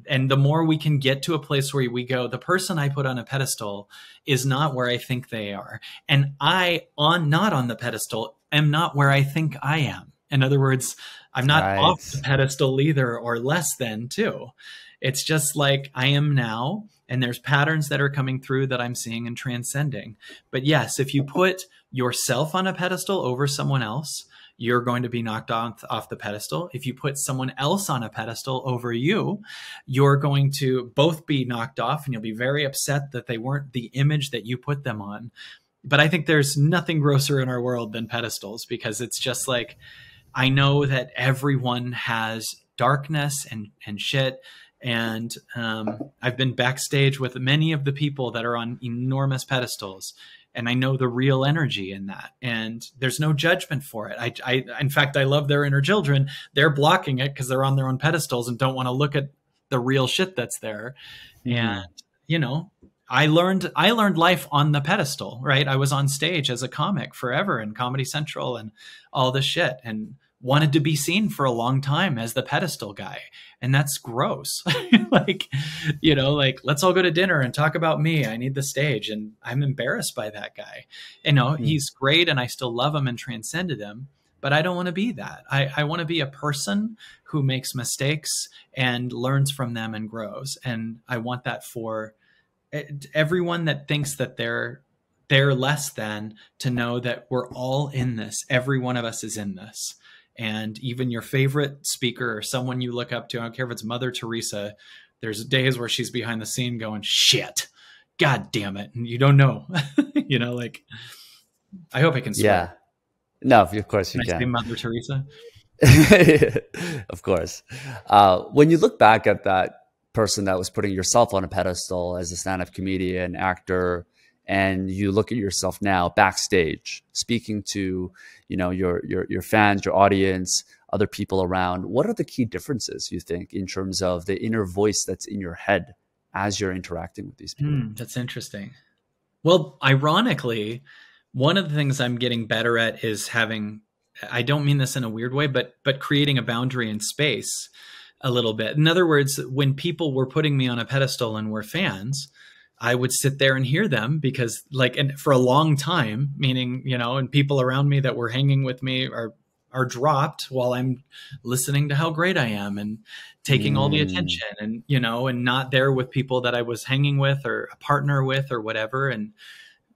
and the more we can get to a place where we go, the person I put on a pedestal is not where I think they are. And I, on not on the pedestal, am not where I think I am. In other words, I'm not right. off the pedestal either, or less than too. It's just like I am now, and there's patterns that are coming through that I'm seeing and transcending. But yes, if you put yourself on a pedestal over someone else, you're going to be knocked off, off the pedestal. If you put someone else on a pedestal over you, you're going to both be knocked off, and you'll be very upset that they weren't the image that you put them on. But I think there's nothing grosser in our world than pedestals, because it's just like, I know that everyone has darkness and, and shit. And um, I've been backstage with many of the people that are on enormous pedestals, and I know the real energy in that. And there's no judgment for it. I, I in fact, I love their inner children. They're blocking it because they're on their own pedestals and don't want to look at the real shit that's there. Mm-hmm. And, you know, I learned, I learned life on the pedestal, right? I was on stage as a comic forever in Comedy Central and all this shit. And wanted to be seen for a long time as the pedestal guy. And that's gross. Like, you know, like, let's all go to dinner and talk about me. I need the stage. And I'm embarrassed by that guy. You know, mm-hmm. he's great, and I still love him and transcended him, but I don't want to be that. I, I want to be a person who makes mistakes and learns from them and grows. And I want that for everyone that thinks that they're they're less than, to know that we're all in this. Every one of us is in this. And even your favorite speaker or someone you look up to, I don't care if it's Mother Teresa, there's days where she's behind the scene going, shit, God damn it. And you don't know, you know, like, I hope I can swear. Yeah. No, of course can you I can. Say Mother Teresa? Of course. Uh, when you look back at that person that was putting yourself on a pedestal as a stand-up comedian, actor, and you look at yourself now backstage, speaking to, you know, your, your, your fans, your audience, other people around, what are the key differences you think in terms of the inner voice that's in your head as you're interacting with these people? Mm, that's interesting. Well, ironically, one of the things I'm getting better at is having, I don't mean this in a weird way, but, but creating a boundary in space a little bit. In other words, when people were putting me on a pedestal and were fans, I would sit there and hear them, because like, and for a long time, meaning, you know, and people around me that were hanging with me are, are dropped while I'm listening to how great I am and taking mm. all the attention and, you know, and not there with people that I was hanging with or a partner with or whatever. And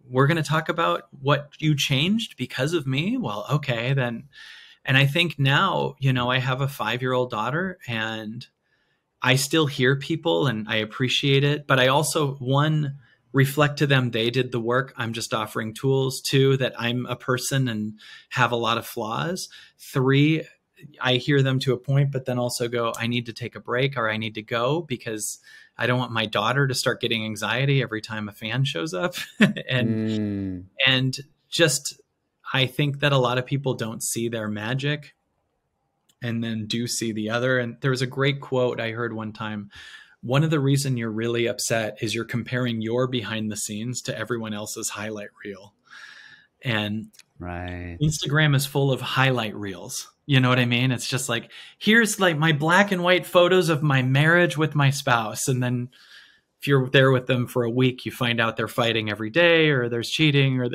we're going to talk about what you changed because of me. Well, okay, then. And I think now, you know, I have a five-year-old daughter, and I still hear people and I appreciate it, but I also, one, reflect to them they did the work. I'm just offering tools. Two, that I'm a person and have a lot of flaws. Three, I hear them to a point, but then also go, I need to take a break, or I need to go because I don't want my daughter to start getting anxiety every time a fan shows up. and, mm. and just, I think that a lot of people don't see their magic and then do see the other. And there was a great quote I heard one time. One of the reason you're really upset is you're comparing your behind the scenes to everyone else's highlight reel. And right. Instagram is full of highlight reels. You know what I mean? It's just like, here's like my black and white photos of my marriage with my spouse. And then if you're there with them for a week, you find out they're fighting every day, or there's cheating, or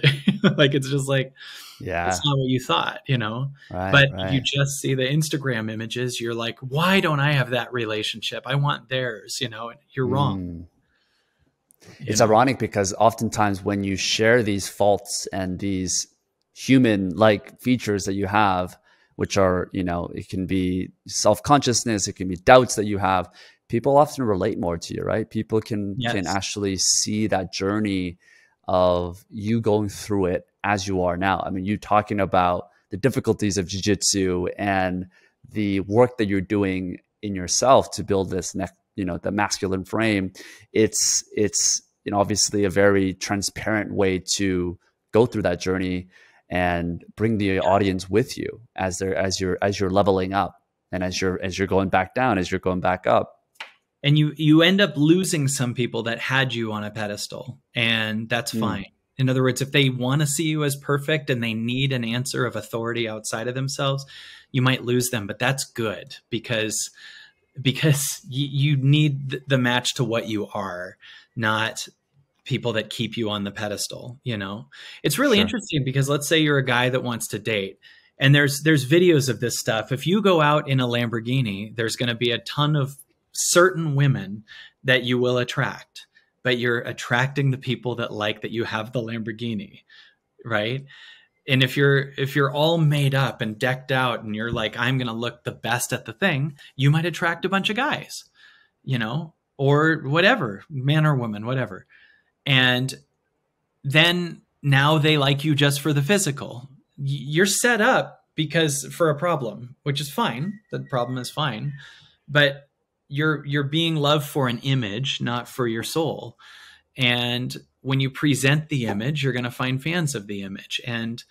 like, it's just like, yeah, that's not what you thought, you know, right, but right. you just see the Instagram images. You're like, why don't I have that relationship? I want theirs, you know, and you're wrong. Mm. It's you know? ironic because oftentimes when you share these faults and these human like features that you have, which are, you know, it can be self-consciousness, it can be doubts that you have, people often relate more to you, right? People can, yes. can actually see that journey of you going through it as you are now. I mean, you talking about the difficulties of jiu-jitsu and the work that you're doing in yourself to build this next, you know, the masculine frame. It's, it's, you know, obviously a very transparent way to go through that journey and bring the yeah. audience with you as they're, as you're, as you're leveling up and as you're, as you're going back down, as you're going back up. And you, you end up losing some people that had you on a pedestal, and that's mm. fine. In other words, if they want to see you as perfect and they need an answer of authority outside of themselves, you might lose them, but that's good because, because you, you need the match to what you are, not people that keep you on the pedestal. You know, it's really sure. interesting because let's say you're a guy that wants to date, and there's, there's videos of this stuff. If you go out in a Lamborghini, there's going to be a ton of certain women that you will attract, but you're attracting the people that like that you have the Lamborghini. Right. And if you're, if you're all made up and decked out and you're like, I'm going to look the best at the thing, you might attract a bunch of guys, you know, or whatever, man or woman, whatever. And then now they like you just for the physical. You're set up because for a problem, which is fine. The problem is fine, but you're, you're being loved for an image, not for your soul. And when you present the image, you're going to find fans of the image. And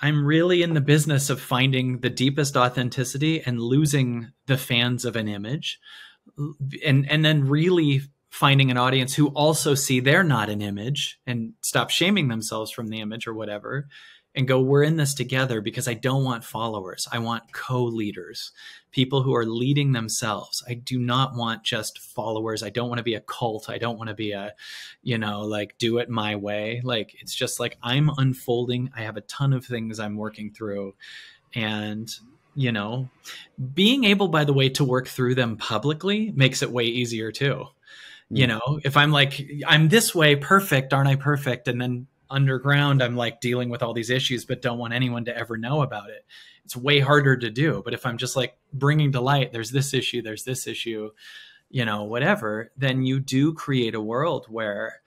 I'm really in the business of finding the deepest authenticity and losing the fans of an image, and, and then really finding an audience who also see they're not an image and stop shaming themselves from the image or whatever, and go, we're in this together, because I don't want followers. I want co-leaders, people who are leading themselves. I do not want just followers. I don't want to be a cult. I don't want to be a, you know, like do it my way. Like, it's just like, I'm unfolding. I have a ton of things I'm working through, and you know, being able, by the way, to work through them publicly makes it way easier too. You know, if I'm like, I'm this way, perfect, aren't I perfect? And then underground, I'm like dealing with all these issues, but don't want anyone to ever know about it. It's way harder to do. But if I'm just like bringing to light, there's this issue, there's this issue, you know, whatever, then you do create a world where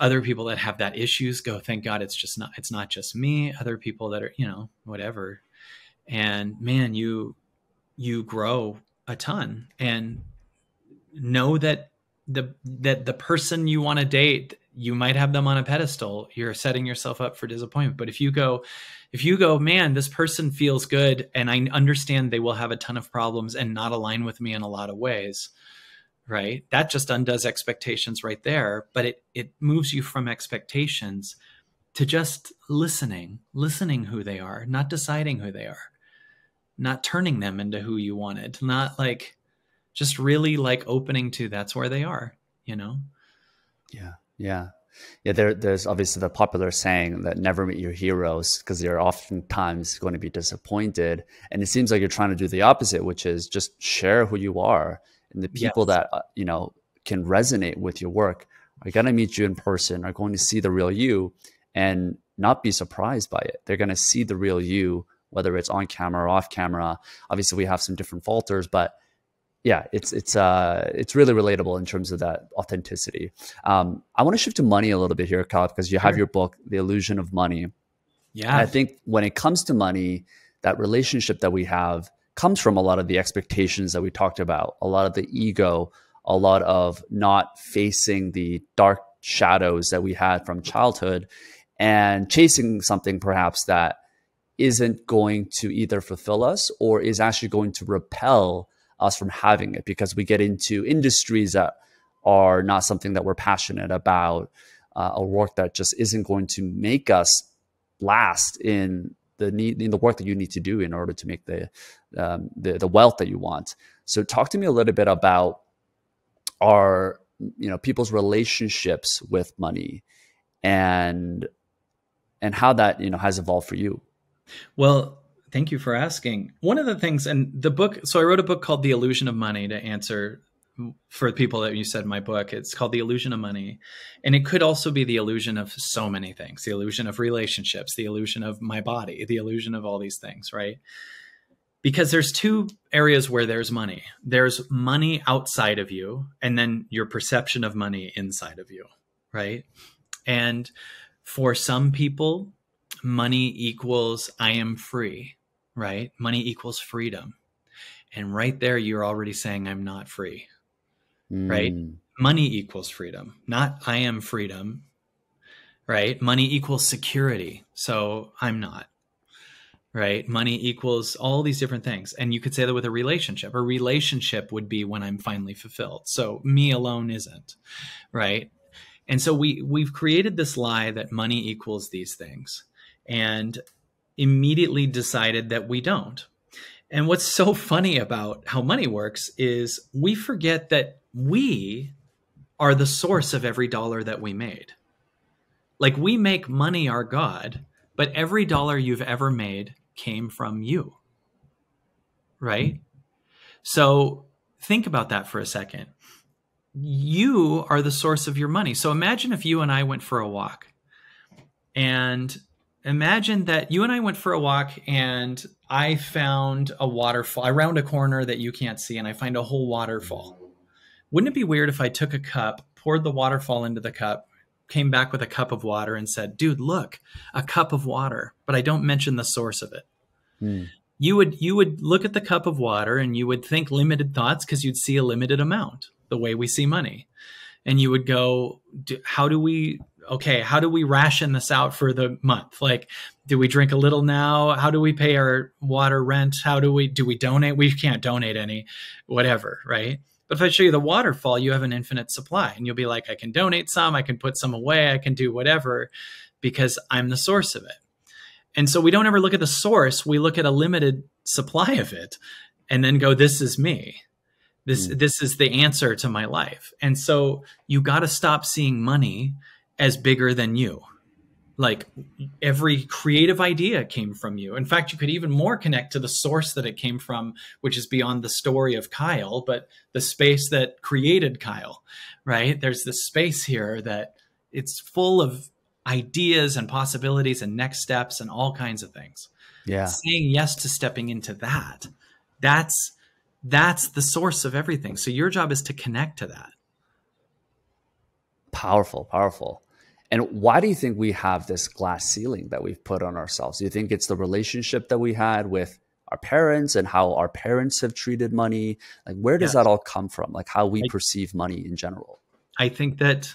other people that have that issues go, thank God, it's just not, it's not just me, other people that are, you know, whatever. And man, you, you grow a ton. And know that the, that the person you want to date, you might have them on a pedestal. You're setting yourself up for disappointment. But if you go, if you go, man, this person feels good, and I understand they will have a ton of problems and not align with me in a lot of ways, right? That just undoes expectations right there. But it, it moves you from expectations to just listening, listening who they are, not deciding who they are, not turning them into who you wanted, not like, just really like opening to that's where they are, you know? Yeah. Yeah. Yeah. There, there's obviously the popular saying that never meet your heroes because you're oftentimes going to be disappointed. And it seems like you're trying to do the opposite, which is just share who you are, and the people yes. that, you know, can resonate with your work are going to meet you in person, are going to see the real you and not be surprised by it. They're going to see the real you, whether it's on camera or off camera. Obviously we have some different filters, but yeah, it's it's uh it's really relatable in terms of that authenticity. Um, I want to shift to money a little bit here, Kyle, because you sure. have your book, The Illusion of Money. Yeah, and I think when it comes to money, that relationship that we have comes from a lot of the expectations that we talked about, a lot of the ego, a lot of not facing the dark shadows that we had from childhood and chasing something perhaps that isn't going to either fulfill us or is actually going to repel us from having it, because we get into industries that are not something that we're passionate about, uh, a work that just isn't going to make us last in the need, in the work that you need to do in order to make the, um, the, the wealth that you want. So talk to me a little bit about our, you know, people's relationships with money and, and how that, you know, has evolved for you. Well, thank you for asking. One of the things, and the book, so I wrote a book called The Illusion of Money to answer for people that you said my book, it's called The Illusion of Money. And it could also be the illusion of so many things, the illusion of relationships, the illusion of my body, the illusion of all these things, right? Because there's two areas where there's money. There's money outside of you, and then your perception of money inside of you, right? And for some people, money equals I am free, right? Money equals freedom. And right there, you're already saying I'm not free, mm. right? Money equals freedom, not I am freedom, right? Money equals security. So I'm not, right? Money equals all these different things. And you could say that with a relationship. A relationship would be when I'm finally fulfilled. So me alone isn't, right? And so we, we've created this lie that money equals these things, and immediately decided that we don't. And what's so funny about how money works is we forget that we are the source of every dollar that we made. Like, we make money our God, but every dollar you've ever made came from you, right? So think about that for a second. You are the source of your money. So imagine if you and I went for a walk, and imagine that you and I went for a walk and I found a waterfall. I round a corner that you can't see and I find a whole waterfall. Wouldn't it be weird if I took a cup, poured the waterfall into the cup, came back with a cup of water and said, dude, look, a cup of water, but I don't mention the source of it. Mm. You would, you would look at the cup of water and you would think limited thoughts because you'd see a limited amount, the way we see money. And you would go, how do we... okay, how do we ration this out for the month? Like, do we drink a little now? How do we pay our water rent? How do we, do we donate? We can't donate any, whatever, right? But if I show you the waterfall, you have an infinite supply and you'll be like, I can donate some, I can put some away, I can do whatever because I'm the source of it. And so we don't ever look at the source. We look at a limited supply of it and then go, this is me. This, mm. this is the answer to my life. And so you got to stop seeing money as bigger than you. Like, every creative idea came from you. In fact, you could even more connect to the source that it came from, which is beyond the story of Kyle, but the space that created Kyle, right? There's this space here that it's full of ideas and possibilities and next steps and all kinds of things. Yeah. Saying yes to stepping into that. That's, that's the source of everything. So your job is to connect to that. Powerful, powerful. And why do you think we have this glass ceiling that we've put on ourselves? Do you think it's the relationship that we had with our parents and how our parents have treated money? Like, where does yeah. that all come from? Like, how we I, perceive money in general? I think that,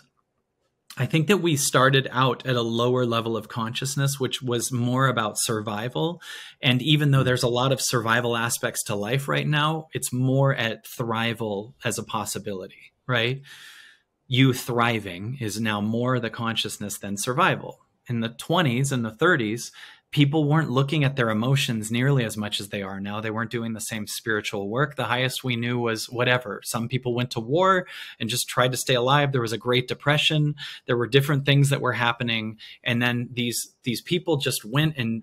I think that we started out at a lower level of consciousness, which was more about survival. And even though there's a lot of survival aspects to life right now, it's more at thrival as a possibility, right? You thriving is now more the consciousness than survival. In the twenties and the thirties, people weren't looking at their emotions nearly as much as they are now. They weren't doing the same spiritual work. The highest we knew was whatever. Some people went to war and just tried to stay alive. There was a Great Depression. There were different things that were happening. And then these, these people just went and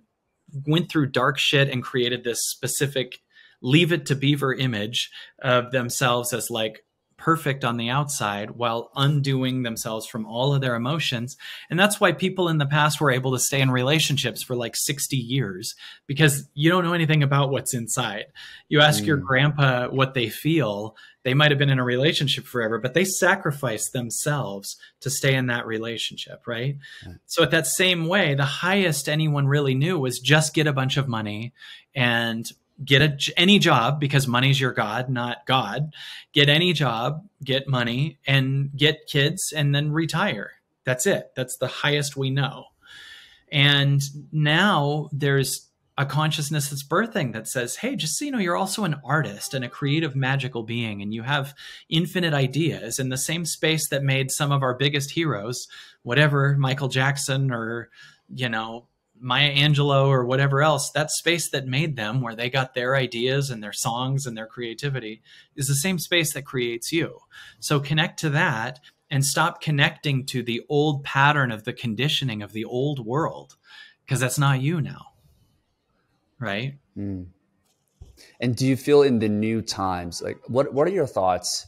went through dark shit and created this specific leave it to beaver image of themselves as like, perfect on the outside while undoing themselves from all of their emotions. And that's why people in the past were able to stay in relationships for like sixty years, because you don't know anything about what's inside. You ask mm. your grandpa what they feel, they might have been in a relationship forever, but they sacrificed themselves to stay in that relationship, right? Yeah. So at that same way, the highest anyone really knew was just get a bunch of money and get a, any job, because money's your God, not God. Get any job, get money, and get kids, and then retire. That's it. That's the highest we know. And now there's a consciousness that's birthing that says, hey, just so you know, you're also an artist and a creative, magical being, and you have infinite ideas. In the same space that made some of our biggest heroes, whatever, Michael Jackson or, you know, Maya Angelou or whatever else, that space that made them, where they got their ideas and their songs and their creativity, is the same space that creates you. So connect to that and stop connecting to the old pattern of the conditioning of the old world, because that's not you now, right? Mm. And do you feel in the new times, like what, what are your thoughts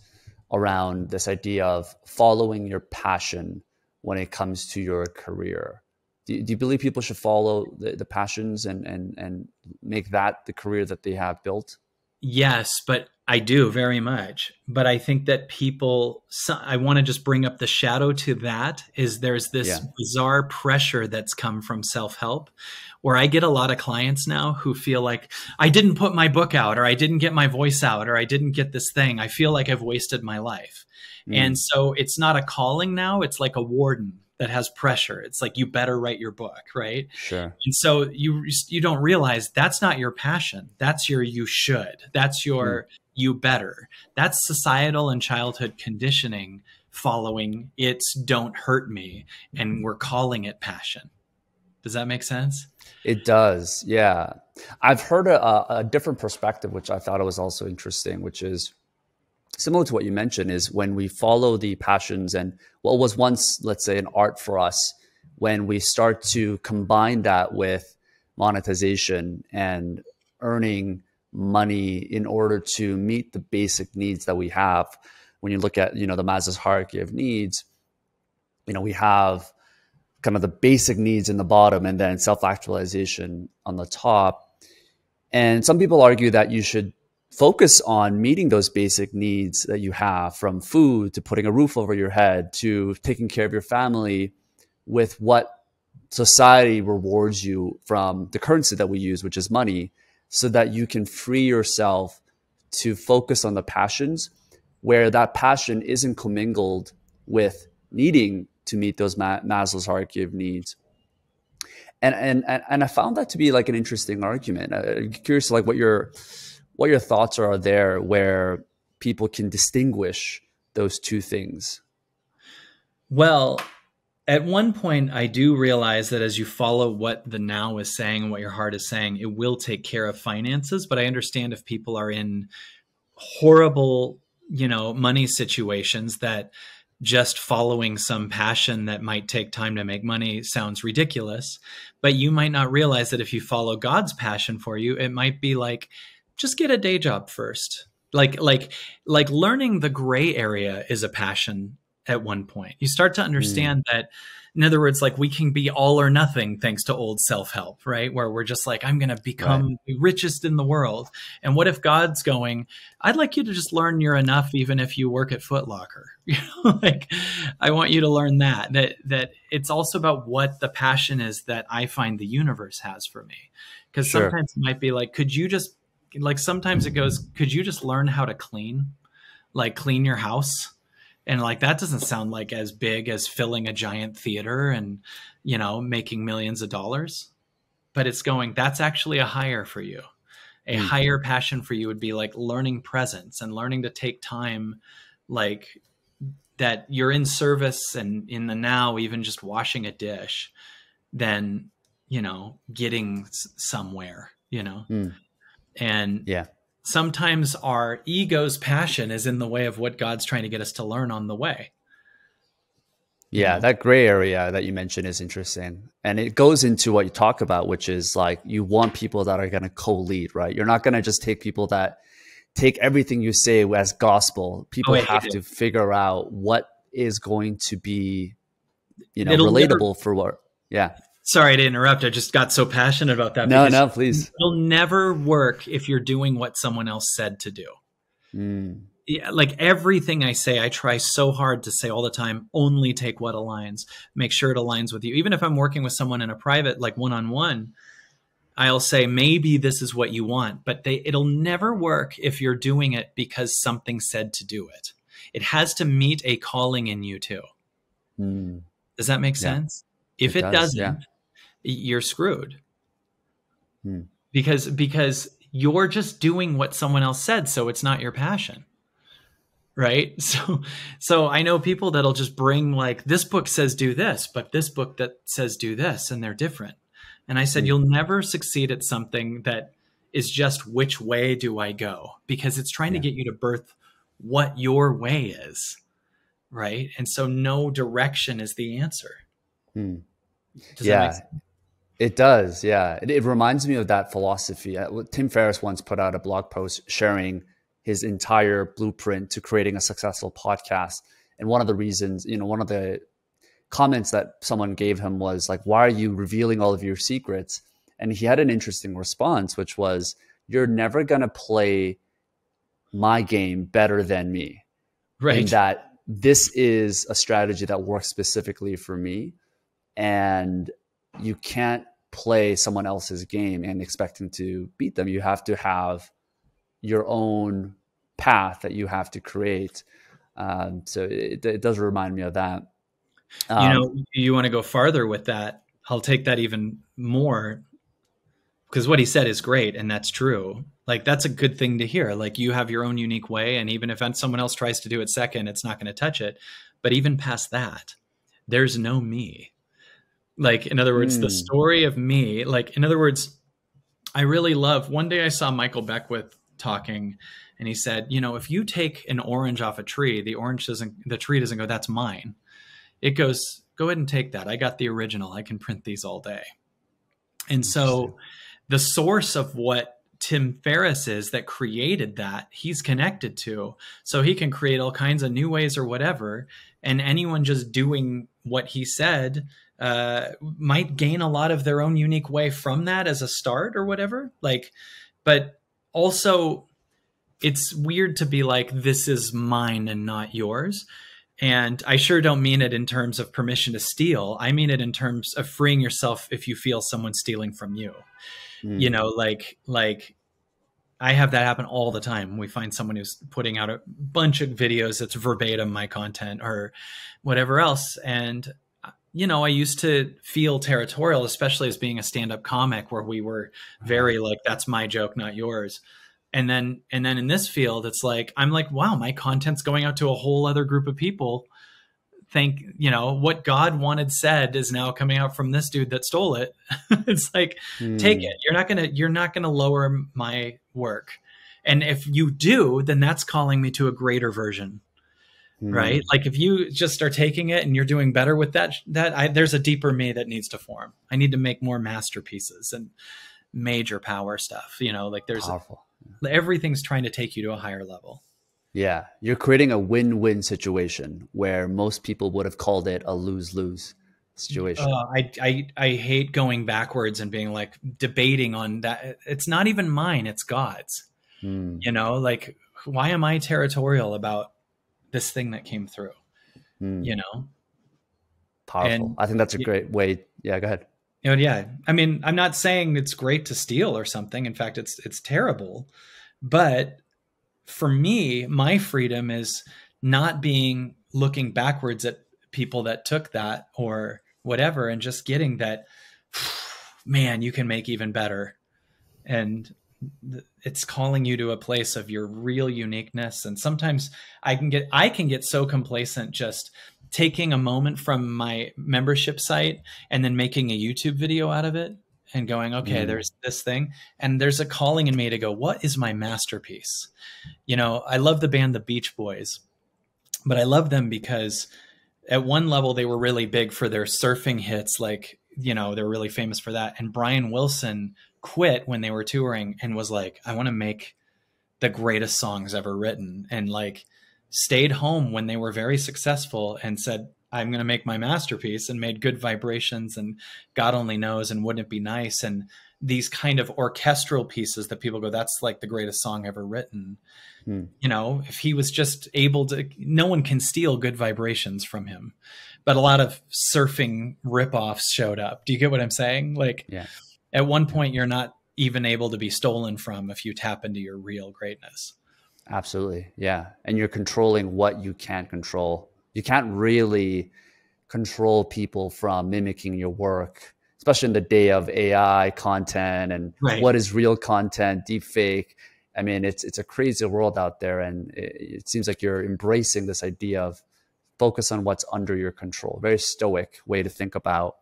around this idea of following your passion when it comes to your career? Do you, do you believe people should follow the, the passions and, and, and make that the career that they have built? Yes, but I do very much. But I think that people, so I want to just bring up the shadow to that, is there's this yeah. bizarre pressure that's come from self-help, where I get a lot of clients now who feel like, I didn't put my book out, or I didn't get my voice out, or I didn't get this thing. I feel like I've wasted my life. Mm. And so it's not a calling now, it's like a warden that has pressure. It's like, you better write your book, right? Sure. And so you you don't realize that's not your passion. That's your you should. That's your mm. you better. That's societal and childhood conditioning following it's don't hurt me, and we're calling it passion. Does that make sense? It does, yeah. I've heard a, a different perspective, which I thought was also interesting, which is similar to what you mentioned, is when we follow the passions and what was once, let's say, an art for us, when we start to combine that with monetization and earning money in order to meet the basic needs that we have. When you look at, you know, the Maslow's hierarchy of needs, you know, we have kind of the basic needs in the bottom and then self-actualization on the top. And some people argue that you should focus on meeting those basic needs that you have, from food to putting a roof over your head to taking care of your family, with what society rewards you from the currency that we use, which is money, so that you can free yourself to focus on the passions, where that passion isn't commingled with needing to meet those Maslow's hierarchy of needs. And, and, and I found that to be like an interesting argument. I'm curious, like what your... what your thoughts are there, where people can distinguish those two things? Well, at one point, I do realize that as you follow what the now is saying, what your heart is saying, it will take care of finances. But I understand if people are in horrible, you know, money situations, that just following some passion that might take time to make money sounds ridiculous. But you might not realize that if you follow God's passion for you, it might be like, just get a day job first. Like, like, like learning the gray area is a passion at one point. You start to understand mm. that, in other words, like we can be all or nothing thanks to old self-help, right? Where we're just like, I'm going to become right. the richest in the world. And what if God's going, I'd like you to just learn you're enough, even if you work at Foot Locker. You know, like I want you to learn that, that, that it's also about what the passion is that I find the universe has for me. Cause sure. sometimes it might be like, could you just, like sometimes it goes, could you just learn how to clean, like clean your house? And like, that doesn't sound like as big as filling a giant theater and, you know, making millions of dollars, but it's going, that's actually a higher for you. A mm-hmm. higher passion for you would be like learning presence and learning to take time, like that you're in service and in the now, even just washing a dish, then, you know, getting somewhere, you know? Mm. And yeah, sometimes our ego's passion is in the way of what God's trying to get us to learn on the way. Yeah, that gray area that you mentioned is interesting. And it goes into what you talk about, which is like you want people that are going to co-lead, right? You're not going to just take people that take everything you say as gospel. People oh, yeah, have yeah. to figure out what is going to be, you know, it'll relatable never, for what. Yeah. Sorry to interrupt. I just got so passionate about that. No, no, please. It'll never work if you're doing what someone else said to do. Mm. Yeah, like everything I say, I try so hard to say all the time, only take what aligns, make sure it aligns with you. Even if I'm working with someone in a private, like one-on-one, I'll say, maybe this is what you want, but they, it'll never work if you're doing it because something said to do it. It has to meet a calling in you too. Mm. Does that make sense? Yeah. If it, it does, doesn't, yeah. you're screwed. Mm. Because, because you're just doing what someone else said, so it's not your passion. Right. So, so I know people that'll just bring like, this book says do this, but this book that says do this, and they're different. And I said, you'll never succeed at something that is just, which way do I go? Because it's trying yeah. to get you to birth what your way is. Right. And so no direction is the answer. Hmm. Does yeah, that make sense? It does. Yeah. It, it reminds me of that philosophy. Tim Ferriss once put out a blog post sharing his entire blueprint to creating a successful podcast. And one of the reasons, you know, one of the comments that someone gave him was like, why are you revealing all of your secrets? And he had an interesting response, which was, you're never going to play my game better than me. Right. And that this is a strategy that works specifically for me. And you can't play someone else's game and expect them to beat them. You have to have your own path that you have to create. Um, so it, it does remind me of that. Um, you know, you want to go farther with that. I'll take that even more, because what he said is great. And that's true. Like, that's a good thing to hear. Like, you have your own unique way. And even if someone else tries to do it second, it's not going to touch it. But even past that, there's no me. Like, in other words, mm. the story of me, like, in other words, I really love, one day I saw Michael Beckwith talking, and he said, you know, if you take an orange off a tree, the orange doesn't, the tree doesn't go, that's mine. It goes, go ahead and take that. I got the original. I can print these all day. And so the source of what Tim Ferriss is that created that, he's connected to, so he can create all kinds of new ways or whatever. And anyone just doing what he said uh, might gain a lot of their own unique way from that as a start or whatever. Like, but also, it's weird to be like, this is mine and not yours. And I sure don't mean it in terms of permission to steal. I mean it in terms of freeing yourself if you feel someone's stealing from you. Mm. You know, like, like I have that happen all the time. We find someone who's putting out a bunch of videos that's verbatim my content or whatever else. And, you know, I used to feel territorial, especially as being a stand-up comic, where we were very like, that's my joke, not yours. And then, and then in this field, it's like, I'm like, wow, my content's going out to a whole other group of people. Think, you know, what God wanted said is now coming out from this dude that stole it. It's like, mm. take it. You're not going to, you're not going to lower my work. And if you do, then that's calling me to a greater version. Right. Like, if you just are taking it and you're doing better with that, that I, there's a deeper me that needs to form. I need to make more masterpieces and major power stuff, you know, like there's a, everything's trying to take you to a higher level. Yeah. You're creating a win-win situation where most people would have called it a lose-lose situation. Uh, I, I, I hate going backwards and being like debating on that. It's not even mine. It's God's, mm. you know, like, why am I territorial about this thing that came through, mm. you know? Powerful. And I think that's a great way. Yeah, go ahead. You know, yeah. I mean, I'm not saying it's great to steal or something. In fact, it's, it's terrible. But for me, my freedom is not being looking backwards at people that took that or whatever, and just getting that, man, you can make even better. And it's calling you to a place of your real uniqueness. And sometimes I can get, I can get so complacent just taking a moment from my membership site and then making a YouTube video out of it and going, okay, mm. there's this thing. And there's a calling in me to go, what is my masterpiece? You know, I love the band, the Beach Boys, but I love them because at one level they were really big for their surfing hits. Like, you know, they're really famous for that. And Brian Wilson quit when they were touring and was like, I want to make the greatest songs ever written, and like stayed home when they were very successful and said, I'm going to make my masterpiece, and made Good Vibrations and God Only Knows and Wouldn't It Be Nice, and these kind of orchestral pieces that people go, that's like the greatest song ever written. Hmm. You know, if he was just able to, no one can steal Good Vibrations from him, but a lot of surfing ripoffs showed up. Do you get what I'm saying? Like yeah. at one point you're not even able to be stolen from if you tap into your real greatness. Absolutely. Yeah. And you're controlling what you can't control. You can't really control people from mimicking your work, especially in the day of A I content and right. what is real content, deep fake. I mean, it's, it's a crazy world out there. And it, it seems like you're embracing this idea of focus on what's under your control. Very stoic way to think about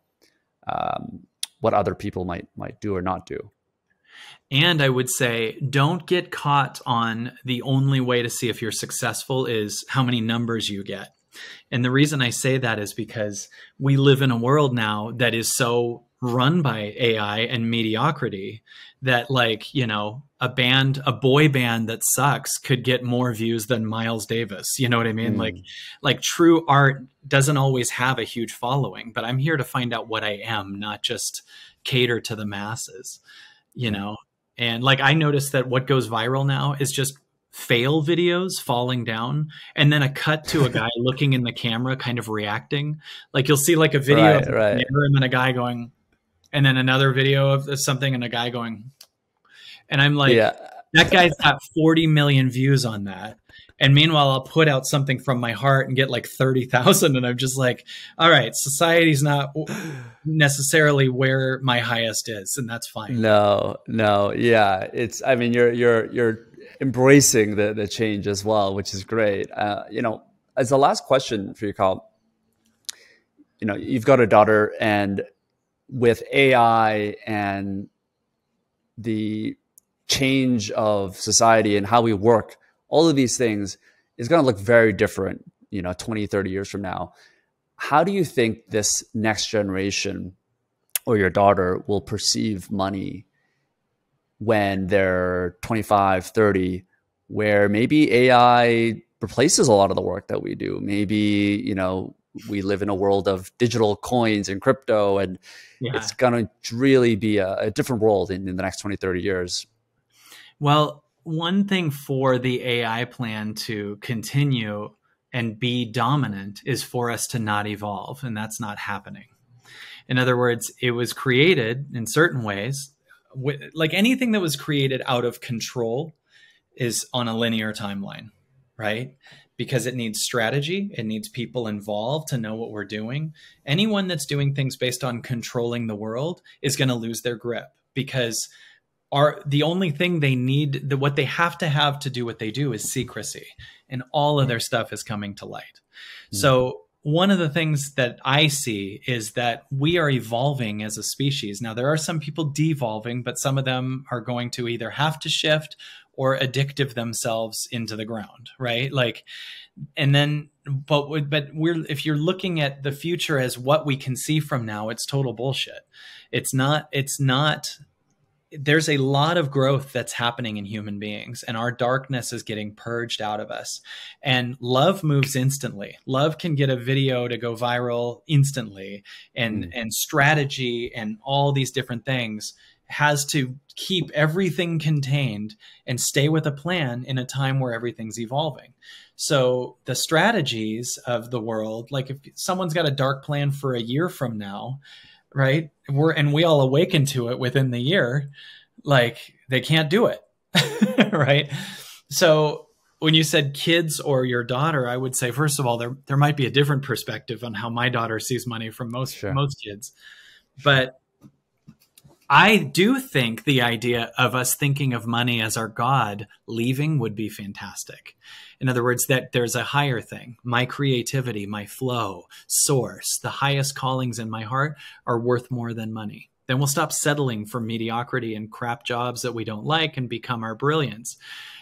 um, what other people might, might do or not do. And I would say, don't get caught on the only way to see if you're successful is how many numbers you get. And the reason I say that is because we live in a world now that is so run by A I and mediocrity that, like, you know, a band, a boy band that sucks could get more views than Miles Davis. You know what I mean? Mm. Like, like true art doesn't always have a huge following, but I'm here to find out what I am, not just cater to the masses. You know, and like I noticed that what goes viral now is just fail videos falling down and then a cut to a guy looking in the camera, kind of reacting. Like you'll see like a video right, of a right. mirror and then a guy going, and then another video of something and a guy going. And I'm like, yeah. that guy's got forty million views on that. And meanwhile, I'll put out something from my heart and get like thirty thousand. And I'm just like, all right, society's not necessarily where my highest is. And that's fine. No, no. Yeah. It's, I mean, you're, you're, you're embracing the, the change as well, which is great. Uh, you know, as the last question for you, Kyle, you know, you've got a daughter, and with A I and the change of society and how we work, all of these things is going to look very different, you know, twenty, thirty years from now. How do you think this next generation or your daughter will perceive money when they're twenty-five, thirty, where maybe A I replaces a lot of the work that we do? Maybe, you know, we live in a world of digital coins and crypto, and yeah. it's going to really be a, a different world in, in the next twenty, thirty years. Well, one thing for the A I plan to continue and be dominant is for us to not evolve, and that's not happening. In other words, it was created in certain ways, like anything that was created out of control is on a linear timeline, right? Because it needs strategy, it needs people involved to know what we're doing. Anyone that's doing things based on controlling the world is going to lose their grip, because are the only thing they need, the, what they have to have to do what they do is secrecy, and all of their stuff is coming to light. Mm-hmm. So one of the things that I see is that we are evolving as a species. Now, there are some people devolving, but some of them are going to either have to shift or addictive themselves into the ground, right? Like, and then, but, but we're, if you're looking at the future as what we can see from now, it's total bullshit. It's not, it's not, there's a lot of growth that's happening in human beings, and our darkness is getting purged out of us, and love moves instantly. Love can get a video to go viral instantly, and, mm. and strategy and all these different things has to keep everything contained and stay with a plan in a time where everything's evolving. So the strategies of the world, like if someone's got a dark plan for a year from now, right? We're, and we all awaken to it within the year, like they can't do it, right? So when you said kids or your daughter, I would say, first of all, there, there might be a different perspective on how my daughter sees money from most, sure. most kids. But I do think the idea of us thinking of money as our God leaving would be fantastic. In other words, that there's a higher thing. My creativity, my flow, source, the highest callings in my heart are worth more than money. Then we'll stop settling for mediocrity and crap jobs that we don't like and become our brilliance,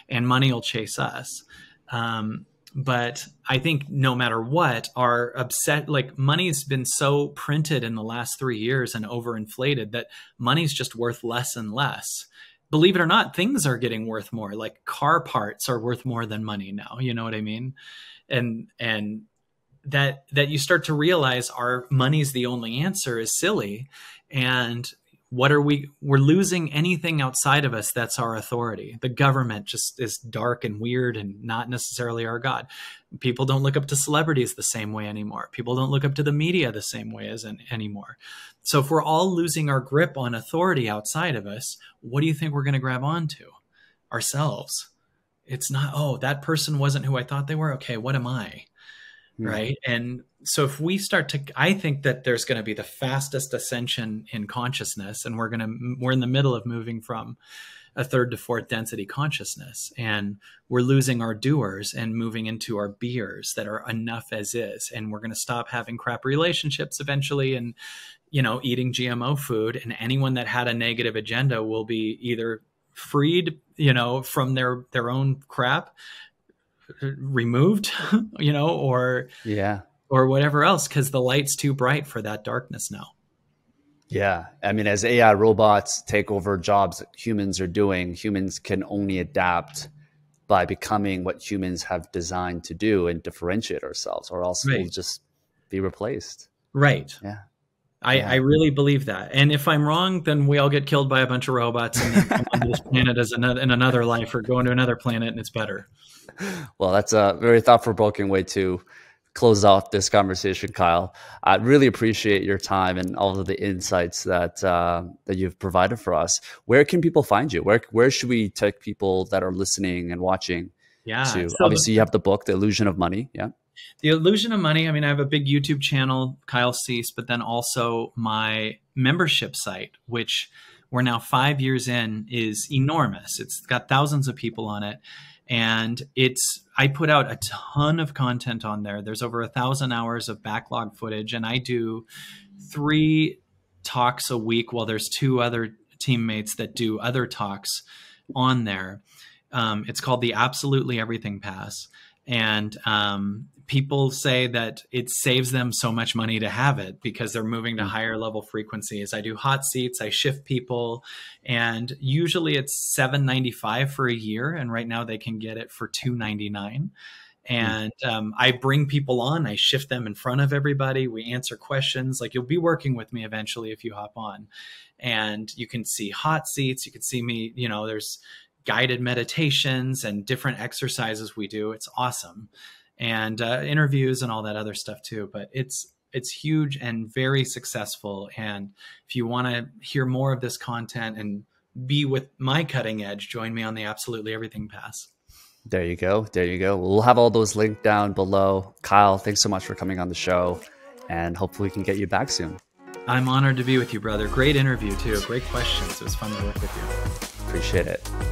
and money will chase us. Um, but I think no matter what, our upset, like money's been so printed in the last three years and overinflated that money's just worth less and less. believe it or not, things are getting worth more. Like car parts are worth more than money now. You know what I mean? And, and that, that you start to realize our money's the only answer is silly. And what are we, we're losing anything outside of us that's our authority. The government just is dark and weird and not necessarily our God. People don't look up to celebrities the same way anymore. People don't look up to the media the same way as an, anymore. So if we're all losing our grip on authority outside of us, what do you think we're going to grab onto? Ourselves. It's not, oh, that person wasn't who I thought they were. Okay, what am I? Right. And so if we start to, I think that there's going to be the fastest ascension in consciousness, and we're going to, we're in the middle of moving from a third to fourth density consciousness, and we're losing our doers and moving into our beers that are enough as is. And we're going to stop having crap relationships eventually and, you know, eating G M O food, and anyone that had a negative agenda will be either freed, you know, from their, their own crap, removed, you know, or yeah, or whatever else, because the light's too bright for that darkness now. Yeah, I mean, as A I robots take over jobs humans are doing, humans can only adapt by becoming what humans have designed to do and differentiate ourselves, or else right. we'll just be replaced. Right. Yeah. I, yeah. I really believe that. And if I'm wrong, then we all get killed by a bunch of robots and then come on this planet as another, in another life, or go into another planet and it's better. Well, that's a very thought-provoking way to close off this conversation, Kyle. I really appreciate your time and all of the insights that uh, that you've provided for us. Where can people find you? Where where should we take people that are listening and watching? Yeah. To, so obviously, you have the book, The Illusion of Money. Yeah. The Illusion of Money. I mean, I have a big YouTube channel, Kyle Cease, but then also my membership site, which we're now five years in, is enormous. It's got thousands of people on it. And it's, I put out a ton of content on there. There's over a thousand hours of backlog footage. And I do three talks a week while there's two other teammates that do other talks on there. Um, it's called the Absolutely Everything Pass. And um, people say that it saves them so much money to have it because they're moving to higher level frequencies. I do hot seats, I shift people, and usually it's seven ninety-five for a year. And right now they can get it for two ninety-nine. And um, I bring people on, I shift them in front of everybody. We answer questions. Like, you'll be working with me eventually if you hop on. And you can see hot seats, you can see me, you know, there's guided meditations and different exercises we do. It's awesome. And uh, interviews and all that other stuff too. But it's, it's huge and very successful. And if you want to hear more of this content and be with my cutting edge, join me on the Absolutely Everything Pass. There you go. There you go. We'll have all those linked down below. Kyle, thanks so much for coming on the show, and hopefully we can get you back soon. I'm honored to be with you, brother. Great interview too. Great questions. It was fun to work with you. Appreciate it.